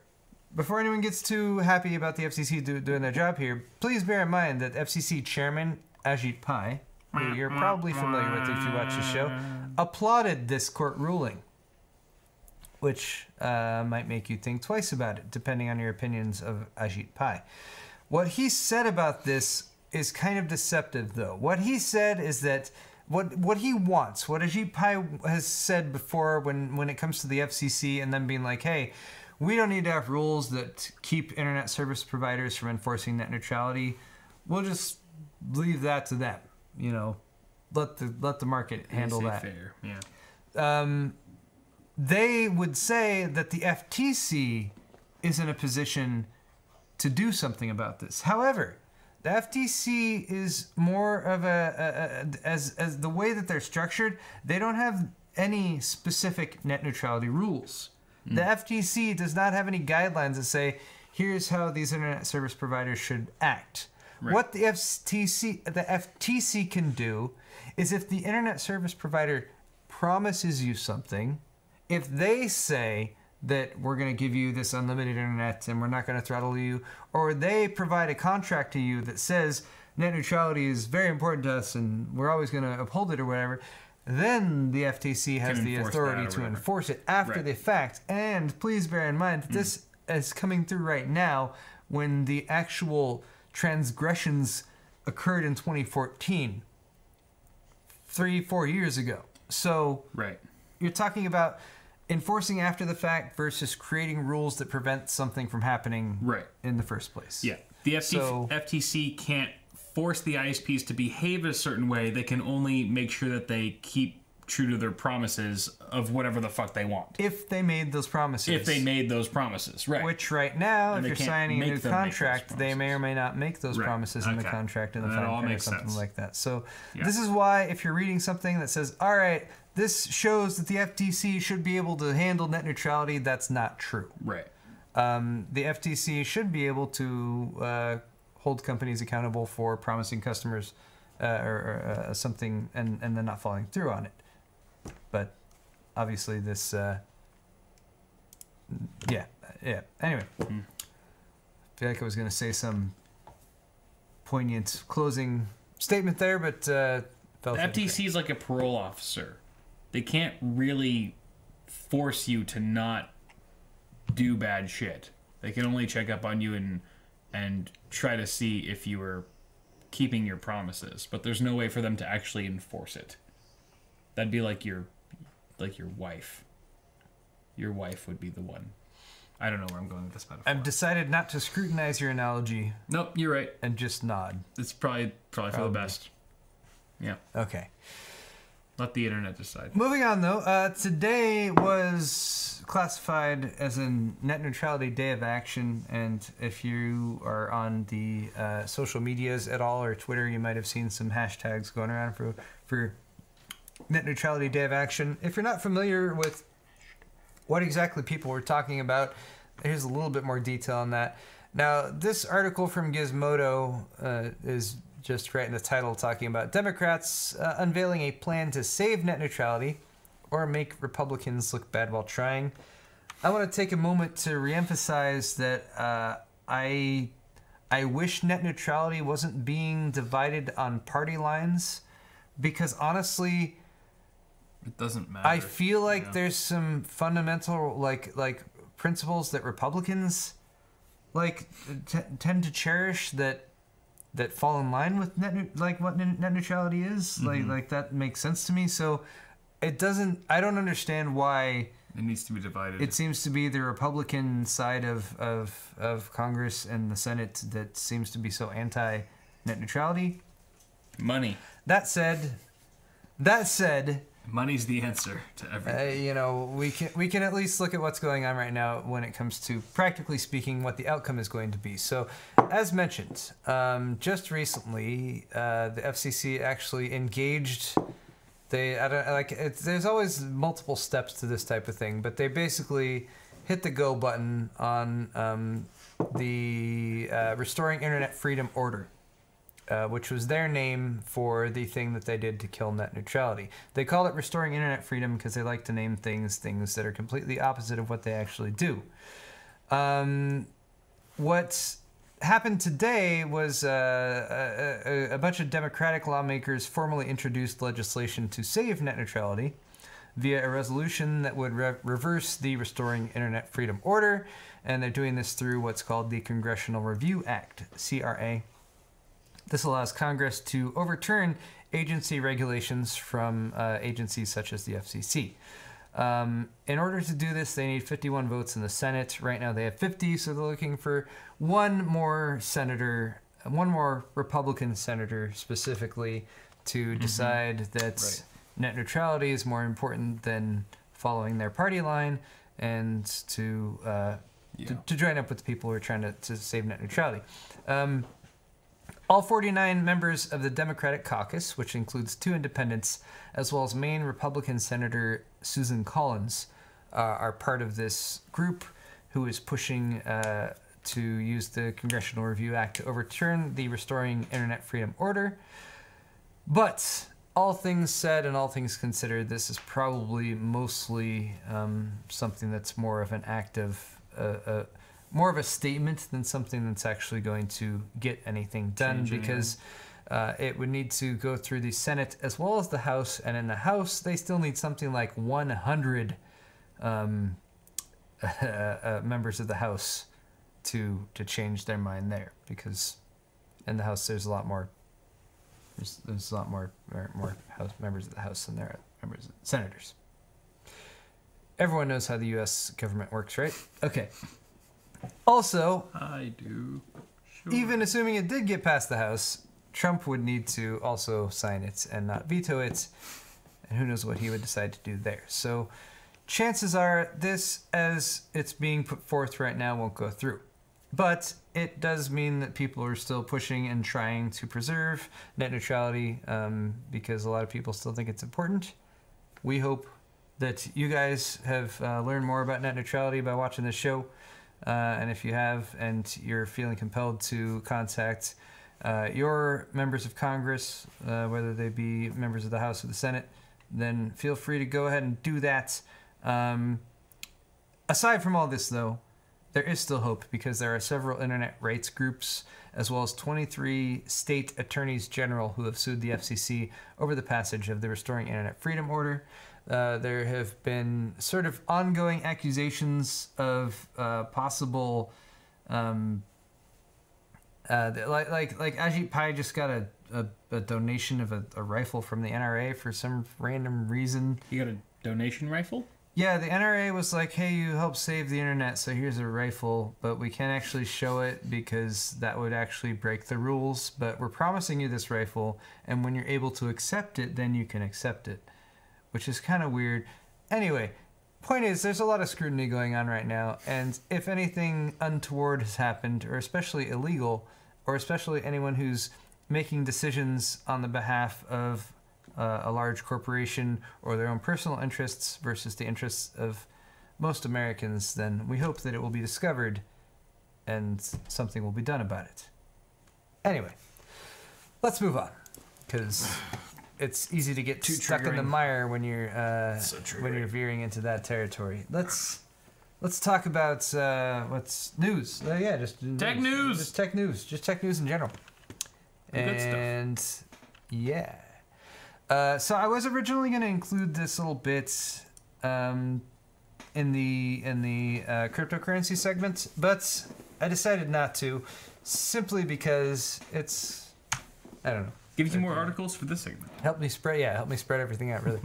before anyone gets too happy about the F C C do, doing their job here, please bear in mind that F C C Chairman Ajit Pai, who you're probably familiar with if you watch the show, applauded this court ruling. Which uh, might make you think twice about it, depending on your opinions of Ajit Pai. What he said about this is kind of deceptive, though. What he said is that what what he wants, what Ajit Pai has said before when, when it comes to the F C C and them being like, hey, we don't need to have rules that keep internet service providers from enforcing net neutrality. We'll just leave that to them. You know, let the, let the market handle that. Fair. Yeah. Um, They would say that the F T C is in a position to do something about this. However, the F T C is more of a, a, a as, as the way that they're structured, they don't have any specific net neutrality rules. Mm. The F T C does not have any guidelines that say, here's how these internet service providers should act. Right. What the F T C, the F T C can do is if the internet service provider promises you something, if they say that we're going to give you this unlimited internet and we're not going to throttle you, or they provide a contract to you that says net neutrality is very important to us and we're always going to uphold it or whatever, then the F T C has the authority to enforce it after right. the fact. And please bear in mind that mm. this is coming through right now when the actual transgressions occurred in twenty fourteen, three, four years ago. So right. you're talking about enforcing after the fact versus creating rules that prevent something from happening right. in the first place. Yeah. The F T C, so, F T C can't force the I S Ps to behave a certain way. They can only make sure that they keep true to their promises of whatever the fuck they want. If they made those promises. If they made those promises, right. Which right now, and if you're signing a new contract, they may or may not make those right. promises okay. in the contract in the fine print or something sense. Like that. So yeah. this is why if you're reading something that says, all right, this shows that the F T C should be able to handle net neutrality. That's not true. Right. Um, the F T C should be able to uh, hold companies accountable for promising customers uh, or uh, something and, and then not following through on it. But obviously this... Uh, yeah. Yeah. Anyway. Mm-hmm. I feel like I was going to say some poignant closing statement there, but uh, felt the F T C is like a parole officer. They can't really force you to not do bad shit. They can only check up on you and and try to see if you were keeping your promises. But there's no way for them to actually enforce it. That'd be like your like your wife. Your wife would be the one. I don't know where I'm going with this metaphor. I've decided not to scrutinize your analogy. Nope, you're right. And just nod. It's probably probably, probably. for the best. Yeah. Okay. Let the internet decide. Moving on, though. Uh, today was classified as a net neutrality day of action. And if you are on the uh, social medias at all or Twitter, you might have seen some hashtags going around for, for net neutrality day of action. If you're not familiar with what exactly people were talking about, here's a little bit more detail on that. Now, this article from Gizmodo uh, is... just right in the title, talking about Democrats uh, unveiling a plan to save net neutrality or make Republicans look bad while trying. I want to take a moment to reemphasize that uh, I I wish net neutrality wasn't being divided on party lines, because honestly, it doesn't matter. I feel like yeah. there's some fundamental like like principles that Republicans like t tend to cherish that. that fall in line with net, like what net neutrality is, mm-hmm. like like that makes sense to me. So it doesn't, I don't understand why it needs to be divided. It seems to be the Republican side of, of, of Congress and the Senate that seems to be so anti-net neutrality. Money. That said, that said... money's the answer to everything. Uh, you know, we can, we can at least look at what's going on right now when it comes to, practically speaking, what the outcome is going to be. So, as mentioned, um, just recently, uh, the F C C actually engaged... They, I don't like. It's, there's always multiple steps to this type of thing, but they basically hit the go button on um, the uh, Restoring Internet Freedom Order, uh, which was their name for the thing that they did to kill net neutrality. They call it Restoring Internet Freedom because they like to name things things that are completely opposite of what they actually do. Um, what happened today was uh, a, a, a bunch of Democratic lawmakers formally introduced legislation to save net neutrality via a resolution that would re reverse the Restoring Internet Freedom Order, and they're doing this through what's called the Congressional Review Act, C R A. This allows Congress to overturn agency regulations from uh, agencies such as the F C C. Um, in order to do this, they need fifty-one votes in the Senate. Right now they have fifty, so they're looking for one more senator, one more Republican senator specifically, to decide mm-hmm. that right. net neutrality is more important than following their party line and to, uh, yeah. to, to join up with the people who are trying to, to save net neutrality. Um, All forty-nine members of the Democratic caucus, which includes two independents, as well as Maine Republican Senator Susan Collins, uh, are part of this group who is pushing uh, to use the Congressional Review Act to overturn the Restoring Internet Freedom Order. But all things said and all things considered, this is probably mostly um, something that's more of an act of... Uh, uh, more of a statement than something that's actually going to get anything done, because uh, it would need to go through the Senate as well as the House, and in the House they still need something like one hundred um, uh, uh, members of the House to to change their mind there, because in the House there's a lot more there's, there's a lot more more House members of the House than there are members of senators. Everyone knows how the U S government works, right? Okay. Also, I do. Sure. Even assuming it did get past the House, Trump would need to also sign it and not veto it, and who knows what he would decide to do there. So chances are this, as it's being put forth right now, won't go through. But it does mean that people are still pushing and trying to preserve net neutrality, um, because a lot of people still think it's important. We hope that you guys have uh, learned more about net neutrality by watching this show. Uh, and if you have, and you're feeling compelled to contact uh, your members of Congress, uh, whether they be members of the House or the Senate, then feel free to go ahead and do that. Um, aside from all this, though, there is still hope, because there are several internet rights groups, as well as twenty-three state attorneys general who have sued the F C C over the passage of the Restoring Internet Freedom Order. Uh, there have been sort of ongoing accusations of uh, possible, um, uh, like like like Ajit Pai just got a, a, a donation of a, a rifle from the N R A for some random reason. He got a donation rifle? Yeah, the N R A was like, hey, you helped save the internet, so here's a rifle, but we can't actually show it because that would actually break the rules, but we're promising you this rifle, and when you're able to accept it, then you can accept it. Which is kind of weird. Anyway, point is, there's a lot of scrutiny going on right now, and if anything untoward has happened, or especially illegal, or especially anyone who's making decisions on the behalf of uh, a large corporation or their own personal interests versus the interests of most Americans, then we hope that it will be discovered and something will be done about it. Anyway, let's move on, because... it's easy to get Too stuck triggering. in the mire when you're uh, so when you're veering into that territory. Let's let's talk about uh, what's news. Uh, yeah, just tech news. news. Just tech news. Just tech news in general. And good stuff. Yeah. Uh, so I was originally going to include this little bit um, in the in the uh, cryptocurrency segment, but I decided not to, simply because it's I don't know. Gives you more articles for this segment. Help me spread, yeah, help me spread everything out, really.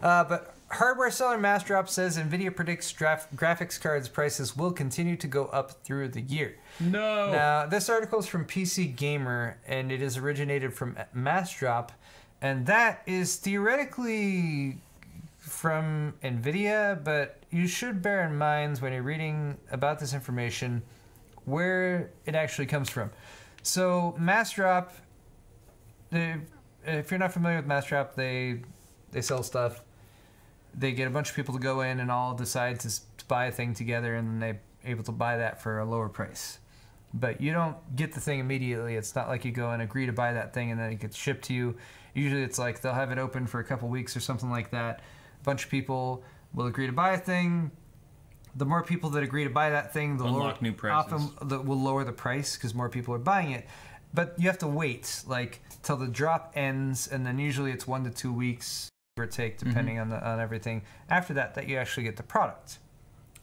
uh, but hardware seller Massdrop says NVIDIA predicts graf graphics cards prices will continue to go up through the year. No. Now, this article is from P C Gamer, and it is originated from Massdrop, and that is theoretically from NVIDIA, but you should bear in mind when you're reading about this information where it actually comes from. So Massdrop, if you're not familiar with Massdrop, they they sell stuff. They get a bunch of people to go in and all decide to buy a thing together, and then they're able to buy that for a lower price. But you don't get the thing immediately. It's not like you go and agree to buy that thing and then it gets shipped to you. Usually it's like they'll have it open for a couple weeks or something like that. A bunch of people will agree to buy a thing. The more people that agree to buy that thing, the lower, new often the, will lower the price because more people are buying it. But you have to wait, like, till the drop ends, and then usually it's one to two weeks, give or take, depending mm-hmm. on the, on everything. After that, that you actually get the product.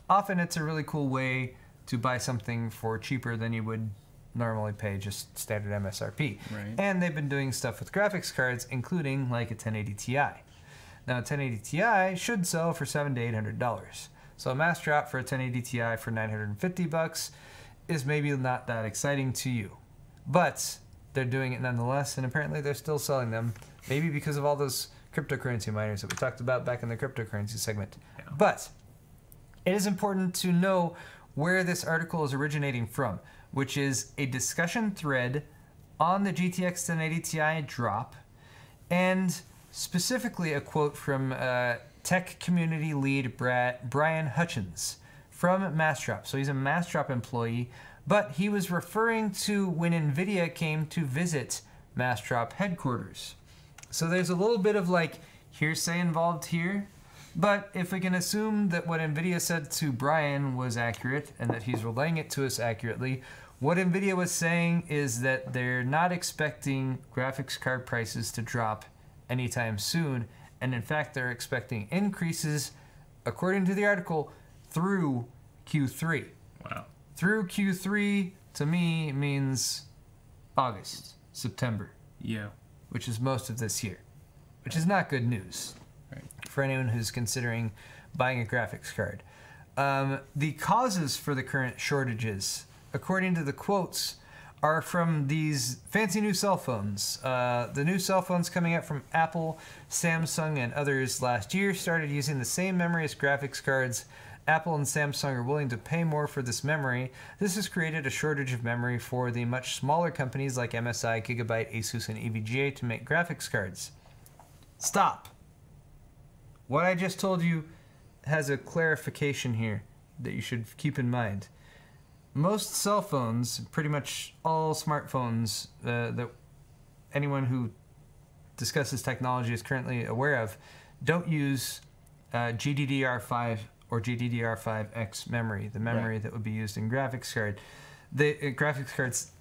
Often it's a really cool way to buy something for cheaper than you would normally pay just standard M S R P. Right. And they've been doing stuff with graphics cards, including like a ten eighty Ti. Now, a ten eighty Ti should sell for seven to eight hundred dollars. So a Massdrop for a ten eighty Ti for nine hundred and fifty bucks is maybe not that exciting to you. But they're doing it nonetheless, and apparently they're still selling them, maybe because of all those cryptocurrency miners that we talked about back in the cryptocurrency segment. Yeah. But it is important to know where this article is originating from, which is a discussion thread on the G T X ten eighty Ti drop, and specifically a quote from uh, tech community lead Brad, Brian Hutchins from Massdrop. So he's a Massdrop employee, but he was referring to when NVIDIA came to visit Massdrop headquarters. So there's a little bit of like hearsay involved here, but if we can assume that what NVIDIA said to Brian was accurate and that he's relaying it to us accurately, what NVIDIA was saying is that they're not expecting graphics card prices to drop anytime soon, and in fact they're expecting increases, according to the article, through Q three. Wow. Through Q three, to me, means August, September. Yeah. Which is most of this year, which is not good news right. for anyone who's considering buying a graphics card. Um, the causes for the current shortages, according to the quotes, are from these fancy new cell phones. Uh, the new cell phones coming out from Apple, Samsung, and others last year started using the same memory as graphics cards. Apple and Samsung are willing to pay more for this memory. This has created a shortage of memory for the much smaller companies like M S I, Gigabyte, Asus, and E V G A to make graphics cards. Stop. What I just told you has a clarification here that you should keep in mind. Most cell phones, pretty much all smartphones uh, that anyone who discusses technology is currently aware of, don't use uh, G D D R five or G D D R five X memory, the memory right. that would be used in graphics card. The uh, graphics cards,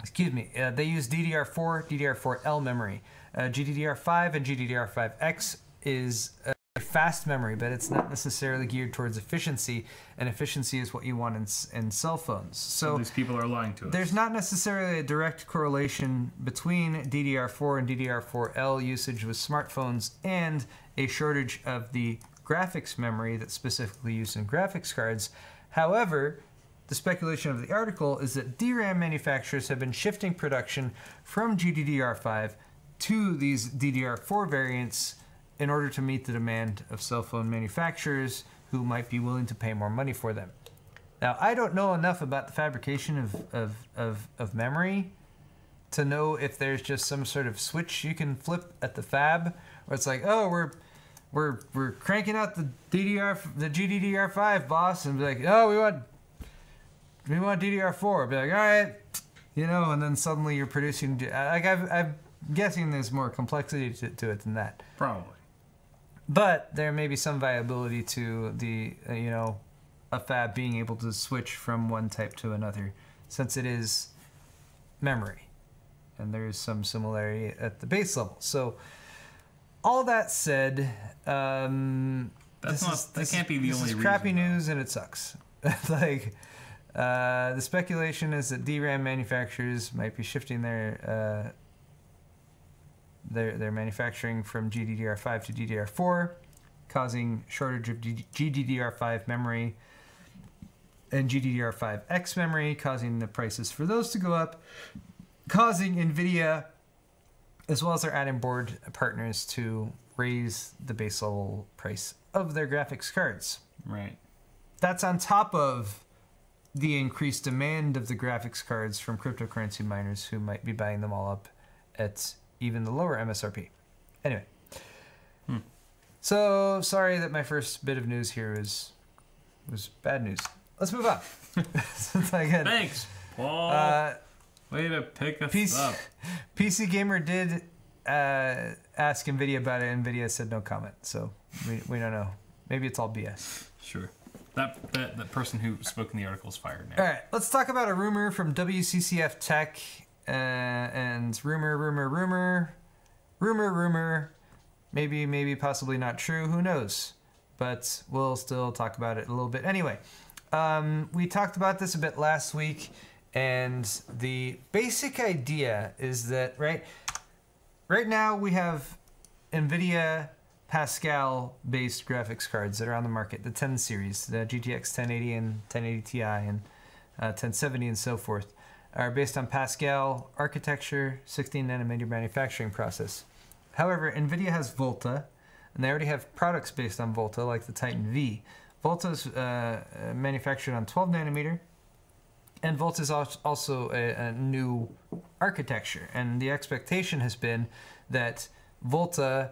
excuse me, uh, they use D D R four, D D R four L memory. Uh, G D D R five and G D D R five X is uh, fast memory, but it's not necessarily geared towards efficiency, and efficiency is what you want in, in cell phones. So, so these people are lying to us. There's not necessarily a direct correlation between D D R four and D D R four L usage with smartphones and a shortage of the graphics memory that's specifically used in graphics cards. However, the speculation of the article is that D RAM manufacturers have been shifting production from G D D R five to these D D R four variants in order to meet the demand of cell phone manufacturers who might be willing to pay more money for them. Now, I don't know enough about the fabrication of, of, of, of memory to know if there's just some sort of switch you can flip at the fab, or it's like, oh, we're We're, we're cranking out the D D R the G D D R five boss, and be like, oh, we want we want D D R four. Be like, all right, you know, and then suddenly you're producing. Like I've, I'm guessing there's more complexity to, to it than that. Probably. But there may be some viability to the uh, you know, a fab being able to switch from one type to another, since it is memory, and there is some similarity at the base level. So. All that said, um, that's this not, is, that this can't be the this only is crappy reason, news, and it sucks. Like uh, the speculation is that D RAM manufacturers might be shifting their uh, They're, they're manufacturing from G D D R five to D D R four, causing shortage of G D D R five memory and G D D R five X memory, causing the prices for those to go up, causing NVIDIA, as well as their add-in board partners, to raise the base level price of their graphics cards. Right. That's on top of the increased demand of the graphics cards from cryptocurrency miners who might be buying them all up at even the lower M S R P. Anyway. Hmm. So sorry that my first bit of news here is was bad news. Let's move on. Since I got, Thanks, Paul. Uh, Way to pick us P C, up. P C Gamer did uh, ask NVIDIA about it. NVIDIA said no comment. So we, we don't know. Maybe it's all B S. Sure. That, that that person who spoke in the article is fired now. All right. Let's talk about a rumor from W C C F Tech. Uh, and rumor, rumor, rumor. Rumor, rumor. Maybe, maybe, possibly not true. Who knows? But we'll still talk about it a little bit. Anyway, um, we talked about this a bit last week. And the basic idea is that right, right now we have NVIDIA Pascal-based graphics cards that are on the market, the ten series, the G T X ten eighty and ten eighty Ti and uh, ten seventy and so forth, are based on Pascal architecture, sixteen nanometer manufacturing process. However, NVIDIA has Volta, and they already have products based on Volta, like the Titan V. Volta is uh, manufactured on twelve nanometer. And Volta is also a, a new architecture, and the expectation has been that Volta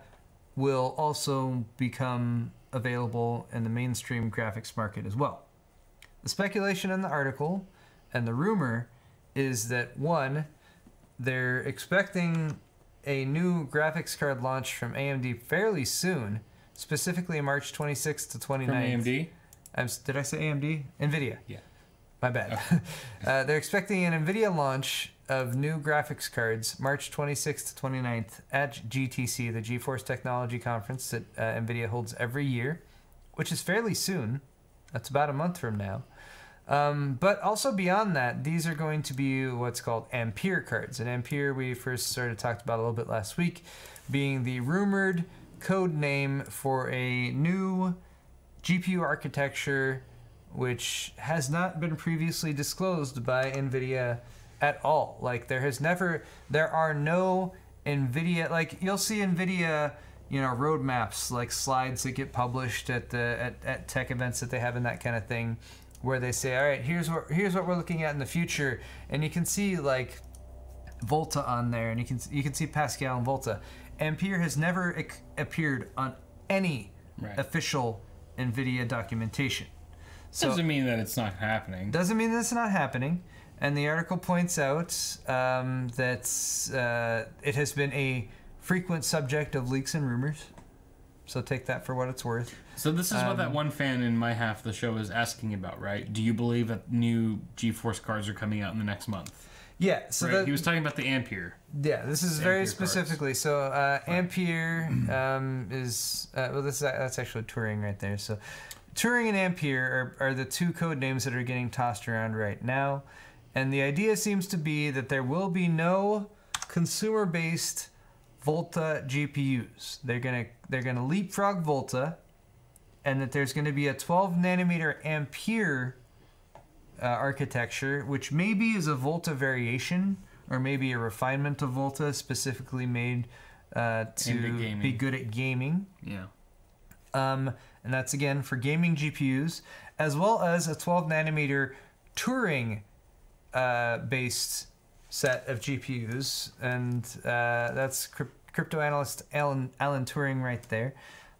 will also become available in the mainstream graphics market as well. The speculation in the article and the rumor is that, one, they're expecting a new graphics card launch from A M D fairly soon, specifically March twenty-sixth to twenty-ninth. From A M D? I'm, did I say A M D? NVIDIA. Yeah. My bad. uh, they're expecting an NVIDIA launch of new graphics cards March twenty-sixth to twenty-ninth at G T C, the GeForce Technology Conference that uh, NVIDIA holds every year, which is fairly soon. That's about a month from now. Um, but also beyond that, these are going to be what's called Ampere cards. And Ampere, we first sort of talked about a little bit last week, being the rumored code name for a new G P U architecture which has not been previously disclosed by NVIDIA at all. Like there has never, there are no NVIDIA, like you'll see NVIDIA, you know, roadmaps, like slides that get published at the at, at tech events that they have and that kind of thing, where they say, all right, here's what here's what we're looking at in the future, and you can see like Volta on there, and you can you can see Pascal and Volta. Ampere has never appeared on any right. official NVIDIA documentation. So, doesn't mean that it's not happening. Doesn't mean that it's not happening. And the article points out um, that uh, it has been a frequent subject of leaks and rumors. So take that for what it's worth. So this is um, what that one fan in my half of the show is asking about, right? Do you believe that new GeForce cards are coming out in the next month? Yeah. So right? the, he was talking about the Ampere. Yeah, this is very Ampere specifically. Cards. So uh, right. Ampere um, is... Uh, well, this is, that's actually Turing right there. So... Turing and Ampere are, are the two code names that are getting tossed around right now. And the idea seems to be that there will be no consumer-based Volta G P Us. They're gonna they're gonna leapfrog Volta, and that there's gonna be a twelve nanometer Ampere uh, architecture, which maybe is a Volta variation or maybe a refinement of Volta, specifically made uh, to be good at gaming. Yeah. Um, and that's again for gaming G P Us, as well as a twelve nanometer Turing uh, based set of G P Us, and uh, that's crypt crypto analyst Alan, Alan Turing right there.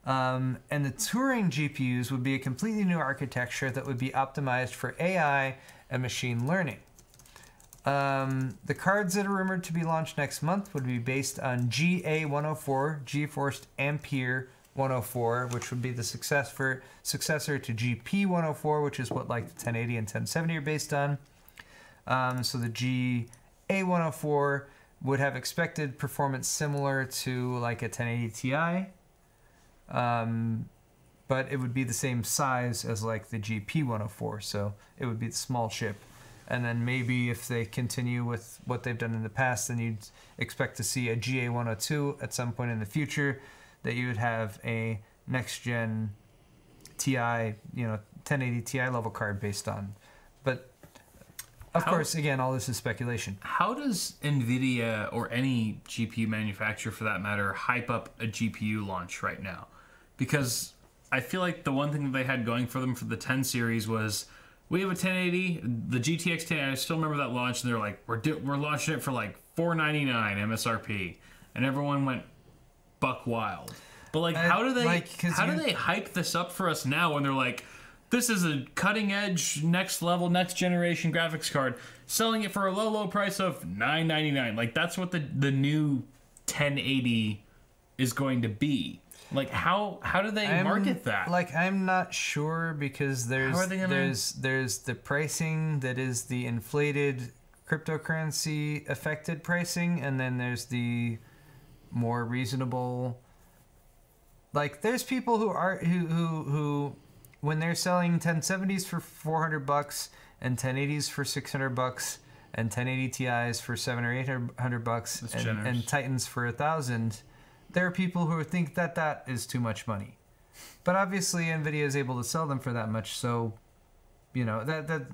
Um, and the Turing G P Us would be a completely new architecture that would be optimized for A I and machine learning. Um, the cards that are rumored to be launched next month would be based on G A one oh four, GeForce Ampere one oh four, which would be the success for, successor to G P one oh four, which is what like the ten eighty and ten seventy are based on. Um, so the G A one oh four would have expected performance similar to like a ten eighty Ti, um, but it would be the same size as like the G P one oh four, so it would be the small chip. and then maybe if they continue with what they've done in the past, then you'd expect to see a G A one oh two at some point in the future, that you would have a next-gen Ti, you know, ten eighty Ti level card based on. But of how, course, again, all this is speculation. How does NVIDIA, or any G P U manufacturer for that matter, hype up a G P U launch right now? Because I feel like the one thing that they had going for them for the ten series was, we have a ten eighty, the G T X ten, I still remember that launch, and they were like, we're, do, we're launching it for like four ninety-nine M S R P. And everyone went buck wild. But like, how do they, like, how do they hype this up for us now when they're like, this is a cutting-edge, next-level, next-generation graphics card, selling it for a low, low price of nine ninety-nine. Like, that's what the, the new ten eighty is going to be. Like, how how do they I'm, market that? Like, I'm not sure, because there's, gonna... there's, there's the pricing that is the inflated cryptocurrency-affected pricing, and then there's the more reasonable... Like, there's people who are who who who... when they're selling ten seventies for four hundred bucks and ten eighties for six hundred bucks and ten eighty Ti's for seven or eight hundred bucks and, and Titans for a thousand, there are people who think that that is too much money. But obviously NVIDIA is able to sell them for that much, so, you know, that that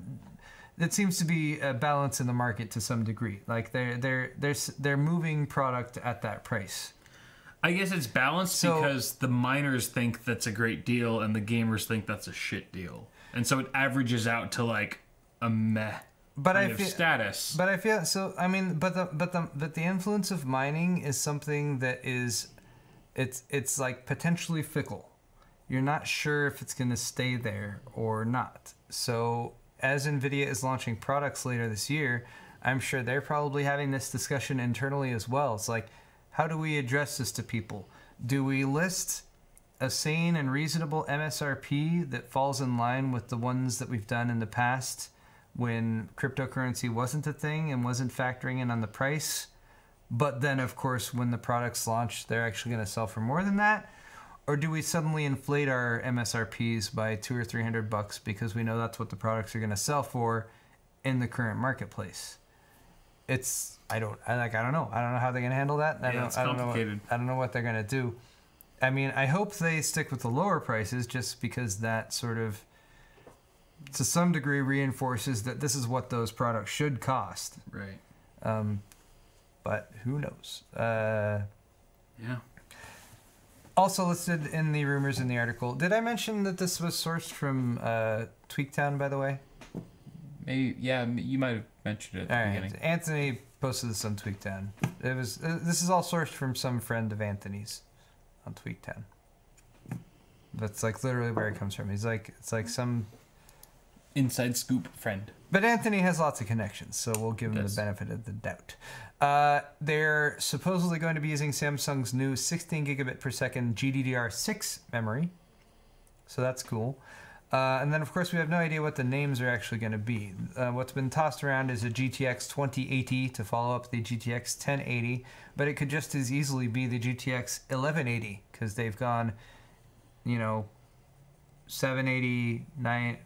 that seems to be a balance in the market to some degree. Like, they're they're they're they're moving product at that price. I guess it's balanced, so, because the miners think that's a great deal and the gamers think that's a shit deal. And so it averages out to like a meh but kind I feel, of status. But I feel so I mean but the but the but the influence of mining is something that is it's it's like potentially fickle. You're not sure if it's gonna stay there or not. So as NVIDIA is launching products later this year, I'm sure they're probably having this discussion internally as well. It's like, how do we address this to people? Do we list a sane and reasonable M S R P that falls in line with the ones that we've done in the past when cryptocurrency wasn't a thing and wasn't factoring in on the price? But then, of course, when the products launch, they're actually going to sell for more than that? Or do we suddenly inflate our M S R Ps by two or three hundred bucks because we know that's what the products are going to sell for in the current marketplace? It's I don't I like I don't know I don't know how they're gonna handle that. I yeah, don't, it's I don't complicated. Know what, I don't know what they're gonna do. I mean, I hope they stick with the lower prices, just because that sort of, to some degree, reinforces that this is what those products should cost. Right. Um, but who knows? Uh, yeah. Also listed in the rumors in the article. Did I mention that this was sourced from uh, Tweak Town, by the way? Maybe, yeah, you might have mentioned it at the all right. beginning. Anthony posted this on Tweak Town. It was uh, this is all sourced from some friend of Anthony's on Tweak Town. That's like literally where it comes from. He's like, it's like some inside scoop friend. But Anthony has lots of connections, so we'll give him the benefit of the doubt. Uh, they're supposedly going to be using Samsung's new sixteen gigabit per second G D D R six memory, so that's cool. Uh, and then, of course, we have no idea what the names are actually going to be. Uh, what's been tossed around is a G T X twenty eighty to follow up the G T X ten eighty, but it could just as easily be the G T X eleven eighty, because they've gone, you know, seven eighty, nine...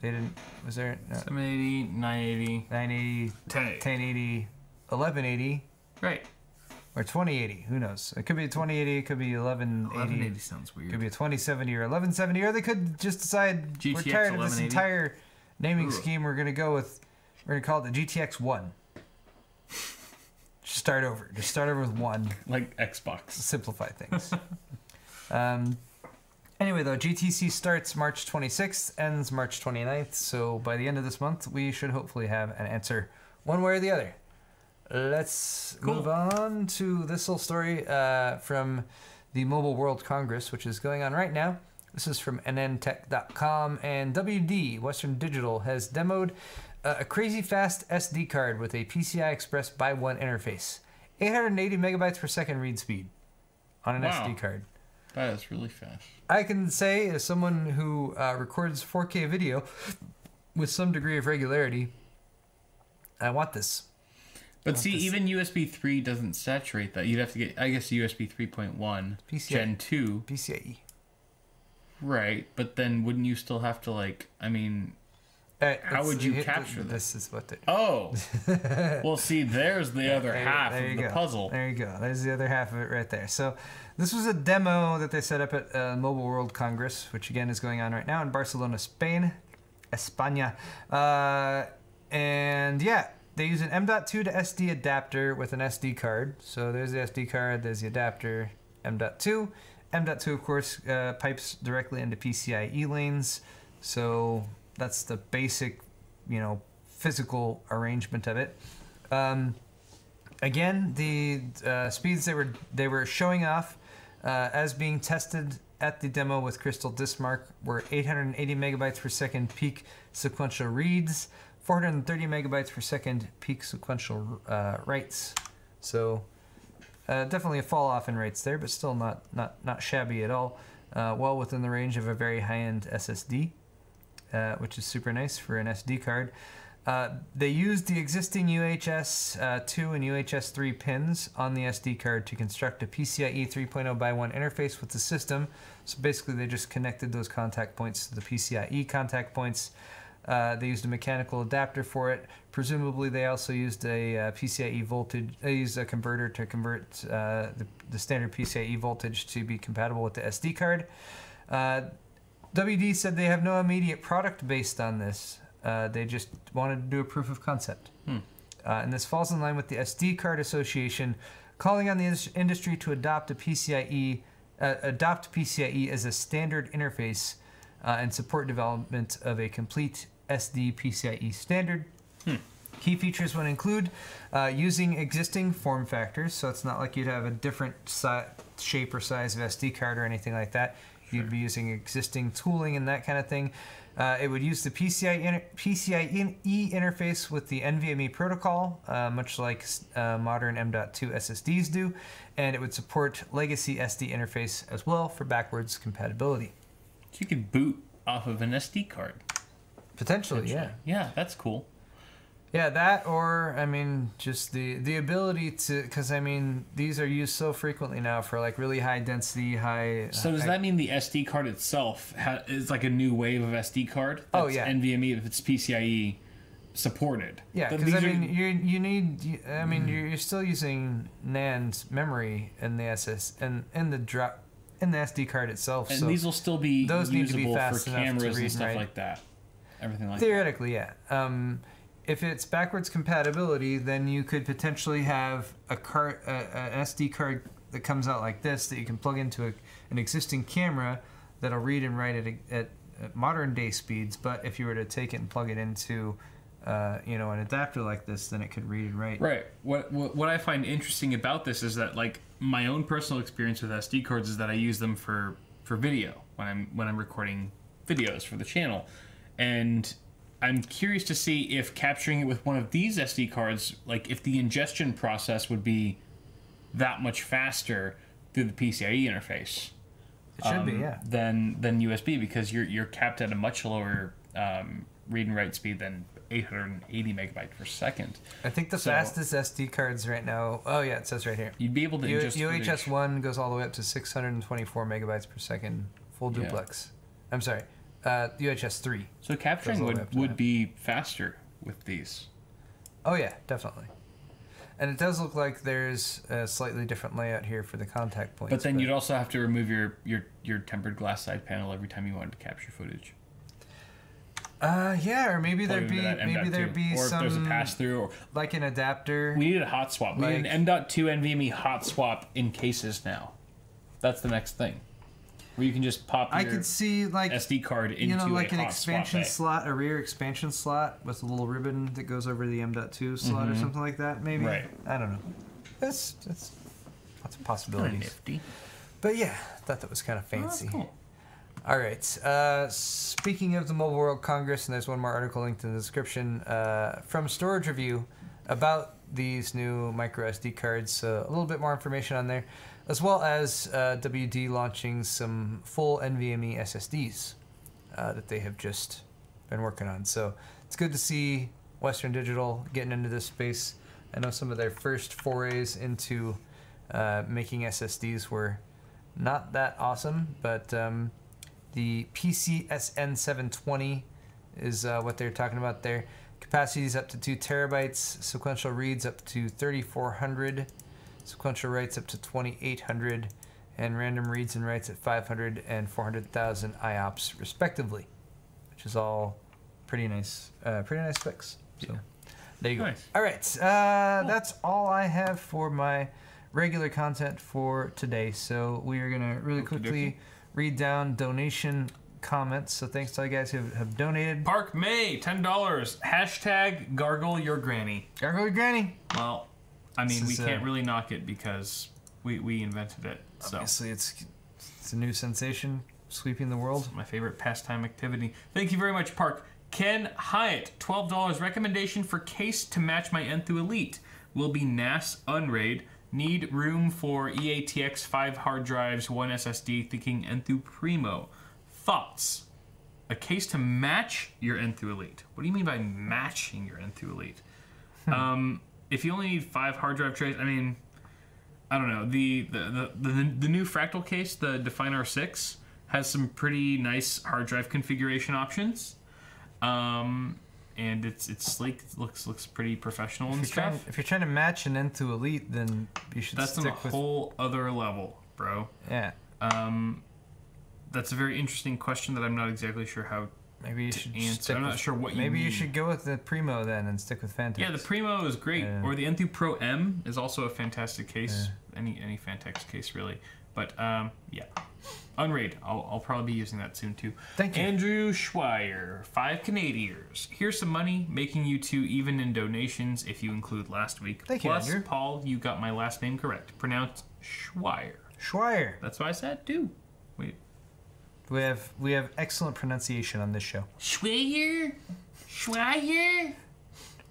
They didn't... Was there... No, seven eighty, nine eighty, ten eighty, eleven eighty. Right. Or twenty eighty, who knows? It could be a twenty eighty, it could be eleven eighty. eleven eighty sounds weird. It could be a twenty seventy or eleven seventy, or they could just decide G T X we're tired of this entire naming Ooh. scheme. We're gonna go with, we're gonna call it the G T X one. Just start over. Just start over with one. Like Xbox. Simplify things. um, anyway, though, G T C starts March twenty-sixth, ends March twenty-ninth. So by the end of this month, we should hopefully have an answer, one way or the other. Let's cool. move on to this little story uh, from the Mobile World Congress, which is going on right now. This is from N N tech dot com, and W D, Western Digital, has demoed uh, a crazy fast S D card with a P C I Express by one interface. eight hundred eighty megabytes per second read speed on an wow. S D card. That is really fast. I can say, as someone who uh, records four K video with some degree of regularity, I want this. But see, even U S B three doesn't saturate that. You'd have to get, I guess, U S B three point one, Gen two. P C I E. Right, but then wouldn't you still have to, like, I mean... Uh, How would you capture the, this? This is what they. Oh, well, see, there's the yeah, other there, half there of the go. puzzle. There you go. There's the other half of it right there. So, this was a demo that they set up at uh, Mobile World Congress, which again is going on right now in Barcelona, Spain, España, uh, and yeah, they use an M dot two to S D adapter with an S D card. So there's the S D card. There's the adapter. M dot two. M dot two, of course, uh, pipes directly into PCIe lanes. So that's the basic, you know, physical arrangement of it. Um, again, the uh, speeds they were they were showing off uh, as being tested at the demo with Crystal Dismark were eight hundred eighty megabytes per second peak sequential reads, four hundred thirty megabytes per second peak sequential uh, writes. So uh, definitely a fall off in rates there, but still not not not shabby at all. Uh, well within the range of a very high-end S S D. Uh, which is super nice for an S D card. Uh, they used the existing U H S uh, two and U H S three pins on the S D card to construct a PCIe three point oh by one interface with the system. So basically they just connected those contact points to the PCIe contact points. Uh, they used a mechanical adapter for it. Presumably they also used a uh, PCIe voltage, they used a converter to convert uh, the, the standard PCIe voltage to be compatible with the S D card. Uh, W D said they have no immediate product based on this. Uh, they just wanted to do a proof of concept. Hmm. Uh, and this falls in line with the S D Card Association calling on the industry to adopt a PCIe, uh, adopt PCIe as a standard interface uh, and support development of a complete S D PCIe standard. Hmm. Key features would include uh, using existing form factors, so it's not like you'd have a different si shape or size of S D card or anything like that. You'd be using existing tooling and that kind of thing. Uh, it would use the PCIe interface with the NVMe protocol, uh, much like uh, modern M dot two S S Ds do, and it would support legacy S D interface as well for backwards compatibility. So you could boot off of an S D card. Potentially, Potentially. yeah. Yeah, that's cool. Yeah, that or, I mean, just the, the ability to, because, I mean, these are used so frequently now for, like, really high density, high... So does high, that mean the S D card itself ha is, like, a new wave of S D card? That's oh, yeah. NVMe, if it's PCIe supported. Yeah, because, I mean, you you need, I mean, mm. you're, you're still using NAND memory in the S S, and in the drop, in the S D card itself. And so these will still be those usable need to be fast for cameras to read, and stuff right? like that. Everything like Theoretically, that. Theoretically, yeah. Um... If it's backwards compatibility, then you could potentially have a card, uh, an S D card that comes out like this that you can plug into a, an existing camera that'll read and write at, at, at modern day speeds. But if you were to take it and plug it into, uh, you know, an adapter like this, then it could read and write. Right. What what I find interesting about this is that, like, my own personal experience with S D cards is that I use them for for video when I'm when I'm recording videos for the channel, and I'm curious to see if capturing it with one of these S D cards, like if the ingestion process would be that much faster through the PCIe interface. It should um, be, yeah. Than than U S B, because you're you're capped at a much lower um, read and write speed than eight hundred eighty megabytes per second. I think the so, fastest S D cards right now. Oh yeah, it says right here. You'd be able to U ingest U H S one goes all the way up to six hundred twenty-four megabytes per second full duplex. Yeah. I'm sorry. Uh, U H S three. So capturing would, would be faster with these. Oh yeah, definitely. And it does look like there's a slightly different layout here for the contact points. But then but you'd also have to remove your, your, your tempered glass side panel every time you wanted to capture footage. Uh, yeah, or maybe there'd be maybe there'd be or some... Or if there's a pass-through or... Like an adapter. We need a hot swap. Like, we need an M dot two NVMe hot swap in cases now. That's the next thing. Where you can just pop your I could see, like, S D card into you know, like a an expansion slot, a rear expansion slot with a little ribbon that goes over the M dot two slot mm-hmm. or something like that, maybe. Right. I don't know. That's that's lots of possibilities. Kind of nifty. But yeah, I thought that was kind of fancy. Oh, cool. All right. Uh, speaking of the Mobile World Congress, and there's one more article linked in the description uh, from Storage Review about these new micro S D cards. So a little bit more information on there, as well as uh, W D launching some full NVMe S S Ds uh, that they have just been working on. So it's good to see Western Digital getting into this space. I know some of their first forays into uh, making S S Ds were not that awesome, but um, the P C S N seven twenty is uh, what they're talking about there. Capacity is up to two terabytes. Sequential reads up to thirty-four hundred. Sequential writes up to twenty-eight hundred. And random reads and writes at five hundred and four hundred thousand I O P S respectively, which is all pretty nice, uh, pretty nice specs. So yeah. There you go. Nice. All right, uh, cool. That's all I have for my regular content for today. So we are gonna really Okey quickly dokey. read down donation comments. So thanks to all you guys who have, have donated. Park May, ten dollars, hashtag gargle your granny. Gargle your granny. Well, I mean, this we is, can't uh, really knock it because we, we invented it. Obviously, so. it's it's a new sensation sweeping the world. It's my favorite pastime activity. Thank you very much, Park. Ken Hyatt, twelve dollars. Recommendation for case to match my Enthu Elite will be N A S Unraid. Need room for E A T X five hard drives, one S S D. Thinking Enthu Primo. Thoughts? A case to match your Enthu Elite. What do you mean by matching your Enthu Elite? um, if you only need five hard drive trays, I mean. I don't know, the the, the the the new Fractal case, the Define R six, has some pretty nice hard drive configuration options, um, and it's it's sleek, it looks looks pretty professional and stuff. Trying, if you're trying to match an Enthu Elite, then you should that's stick on a with... whole other level, bro. Yeah. Um, that's a very interesting question that I'm not exactly sure how. Maybe you should answer. I'm not sure what you mean. Maybe you should go with the Primo then and stick with Fantex. Yeah, the Primo is great. Yeah. Or the Enthu Pro M is also a fantastic case. Yeah. Any any Fantex case really. But um, yeah, Unraid. I'll, I'll probably be using that soon too. Thank you, Andrew Schweier. Five Canadiers. Here's some money, making you two even in donations if you include last week. Thank Plus, you, Andrew. Paul, you got my last name correct. Pronounced Schweier. Schweier. That's what I said too. Wait. We have we have excellent pronunciation on this show. Schweier, Schweier,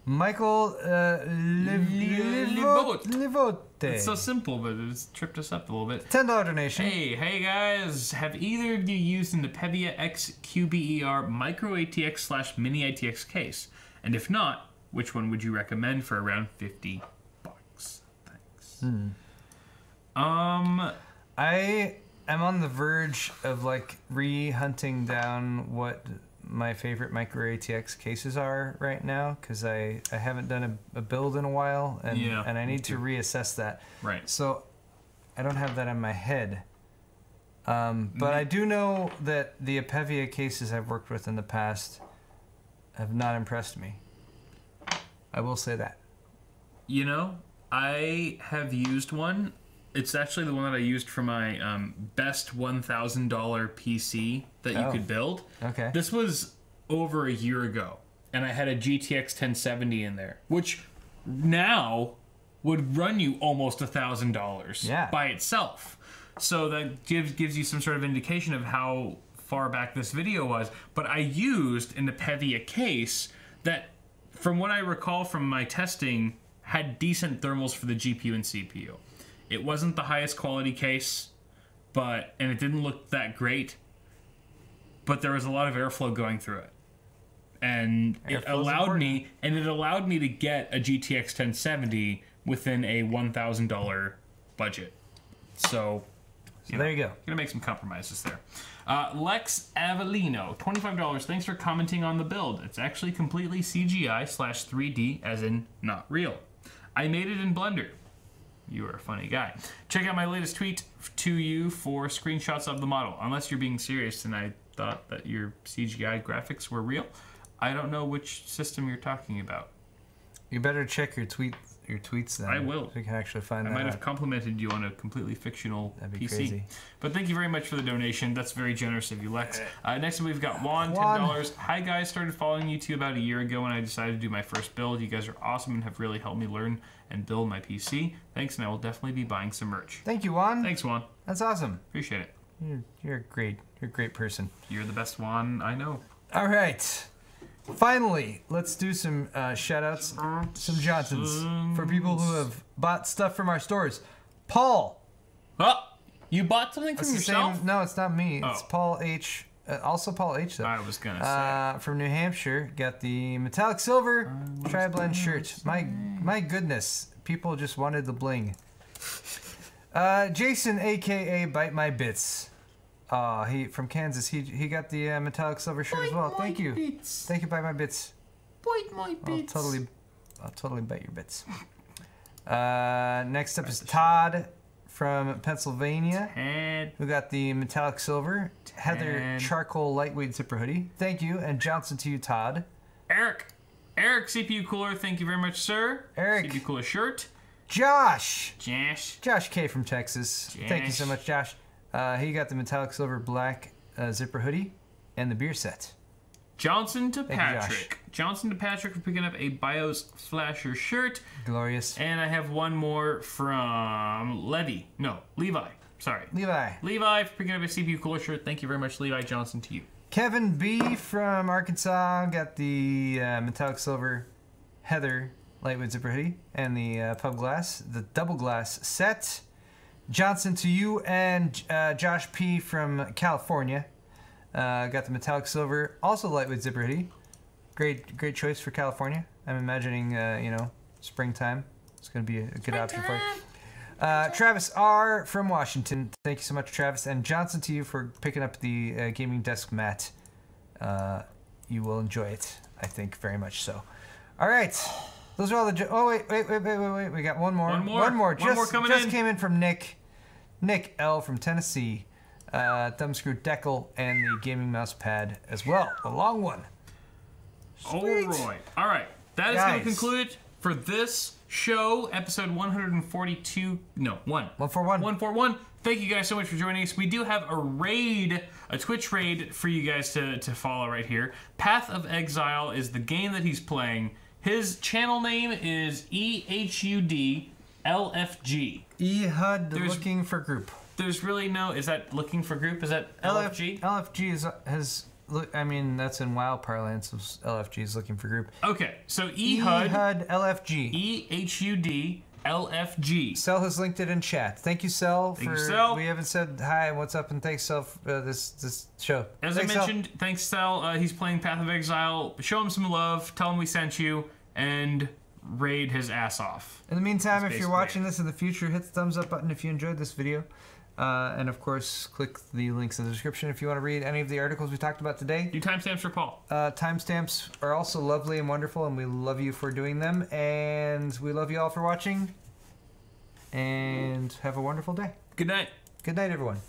Michael uh, Livote. Livote. It's so simple, but it's tripped us up a little bit. Ten dollar donation. Hey, hey guys, have either of you used an Nepevia X Q B E R Micro A T X slash Mini A T X case? And if not, which one would you recommend for around fifty bucks? Thanks. Hmm. Um, I. I'm on the verge of like re-hunting down what my favorite micro A T X cases are right now, because I, I haven't done a, a build in a while, and, yeah, and I need to reassess that. Right. So I don't have that in my head. Um, but I do know that the Apevia cases I've worked with in the past have not impressed me. I will say that. You know, I have used one. It's actually the one that I used for my um, best one thousand dollar P C that oh. you could build. Okay. This was over a year ago, and I had a G T X ten seventy in there, which now would run you almost one thousand dollars yeah. by itself. So that gives gives you some sort of indication of how far back this video was. But I used an Apevia case that, from what I recall from my testing, had decent thermals for the G P U and C P U. It wasn't the highest quality case, but and it didn't look that great, but there was a lot of airflow going through it, and Airflow's it allowed me and it allowed me to get a G T X ten seventy within a one thousand dollar budget. So, so you there know, you go. Gonna make some compromises there. Uh, Lex Avellino, twenty-five dollars. Thanks for commenting on the build. It's actually completely C G I slash three D, as in not real. I made it in Blender. You are a funny guy. Check out my latest tweet to you for screenshots of the model. Unless you're being serious and I thought that your C G I graphics were real. I don't know which system you're talking about. You better check your tweet, your tweets then. I will. So you can actually find I that I might have out. complimented you on a completely fictional That'd be P C. Crazy. But thank you very much for the donation. That's very generous of you, Lex. Uh, next up, we've got Juan, ten dollars. Hi, guys. Started following you two about a year ago when I decided to do my first build. You guys are awesome and have really helped me learn and build my P C. Thanks, and I will definitely be buying some merch. Thank you, Juan. Thanks, Juan. That's awesome. Appreciate it. You're, you're great. You're a great person. You're the best Juan I know. All right. Finally, let's do some uh, shout-outs, some Johnsons, for people who have bought stuff from our stores. Paul. Oh, you bought something from yourself? Same, no, it's not me. Oh. It's Paul H. Uh, also Paul H, though. I was going to say. Uh, from New Hampshire, got the metallic silver tri-blend shirt. Say. My my goodness, people just wanted the bling. Uh, Jason, a k a. Bite My Bits. Uh, he from Kansas. He he got the uh, metallic silver shirt bite as well. Thank you. Bits. Thank you. Buy my bits. Bite my bits. I'll totally, I'll totally bite your bits. Uh, next up is Todd from Pennsylvania. Ted. Who got the metallic silver Ted. Heather charcoal lightweight zipper hoodie. Thank you. And Johnson to you, Todd. Eric. Eric C P U cooler. Thank you very much, sir. Eric. C P U cooler shirt. Josh. Josh. Josh K from Texas. Josh. Thank you so much, Josh. Uh, he got the metallic silver black uh, zipper hoodie and the beer set. Johnson to Thank Patrick. You, Johnson to Patrick for picking up a BIOS flasher shirt. Glorious. And I have one more from Levy. No, Levi. Sorry. Levi. Levi for picking up a C P U cooler shirt. Thank you very much, Levi. Johnson to you. Kevin B from Arkansas got the uh, metallic silver Heather lightweight zipper hoodie and the uh, pub glass, the double glass set. Johnson to you and uh, Josh P from California uh, got the metallic silver, also lightweight zipper hoodie. Great, great choice for California. I'm imagining, uh, you know, springtime. It's going to be a good springtime. Option for you. Uh, Travis R from Washington. Thank you so much, Travis. And Johnson to you for picking up the uh, gaming desk mat. Uh, you will enjoy it, I think, very much so. All right. Those are all the. Jo oh wait, wait, wait, wait, wait, wait! We got one more. One more. One more. Just, one more coming just in. Came in from Nick, Nick L from Tennessee, uh, thumbscrew deckle and the gaming mouse pad as well. The long one. Sweet. All right. All right. That is going to conclude it for this show, episode one forty-two. No, one. one forty-one. one forty-one. Thank you guys so much for joining us. We do have a raid, a Twitch raid for you guys to to follow right here. Path of Exile is the game that he's playing. His channel name is E H U D L F G. E H U D, looking for group. There's really no, is that looking for group? Is that L F G? L F G is, has, I mean, that's in WoW parlance, L F G is looking for group. Okay, so E H U D. E H U D L F G. E H U D L F G. Sel has linked it in chat. Thank you, Sel. Thank for, you, Sel. We haven't said hi and what's up, and thanks, Sel, for uh, this, this show. As thanks, I mentioned, Sel. Thanks, Sel. Uh, he's playing Path of Exile. Show him some love. Tell him we sent you. And raid his ass off. In the meantime, if you're watching this in the future, hit the thumbs up button if you enjoyed this video. Uh, and, of course, click the links in the description if you want to read any of the articles we talked about today. Do timestamps for Paul. Uh, timestamps are also lovely and wonderful, and we love you for doing them. And we love you all for watching. And have a wonderful day. Good night. Good night, everyone.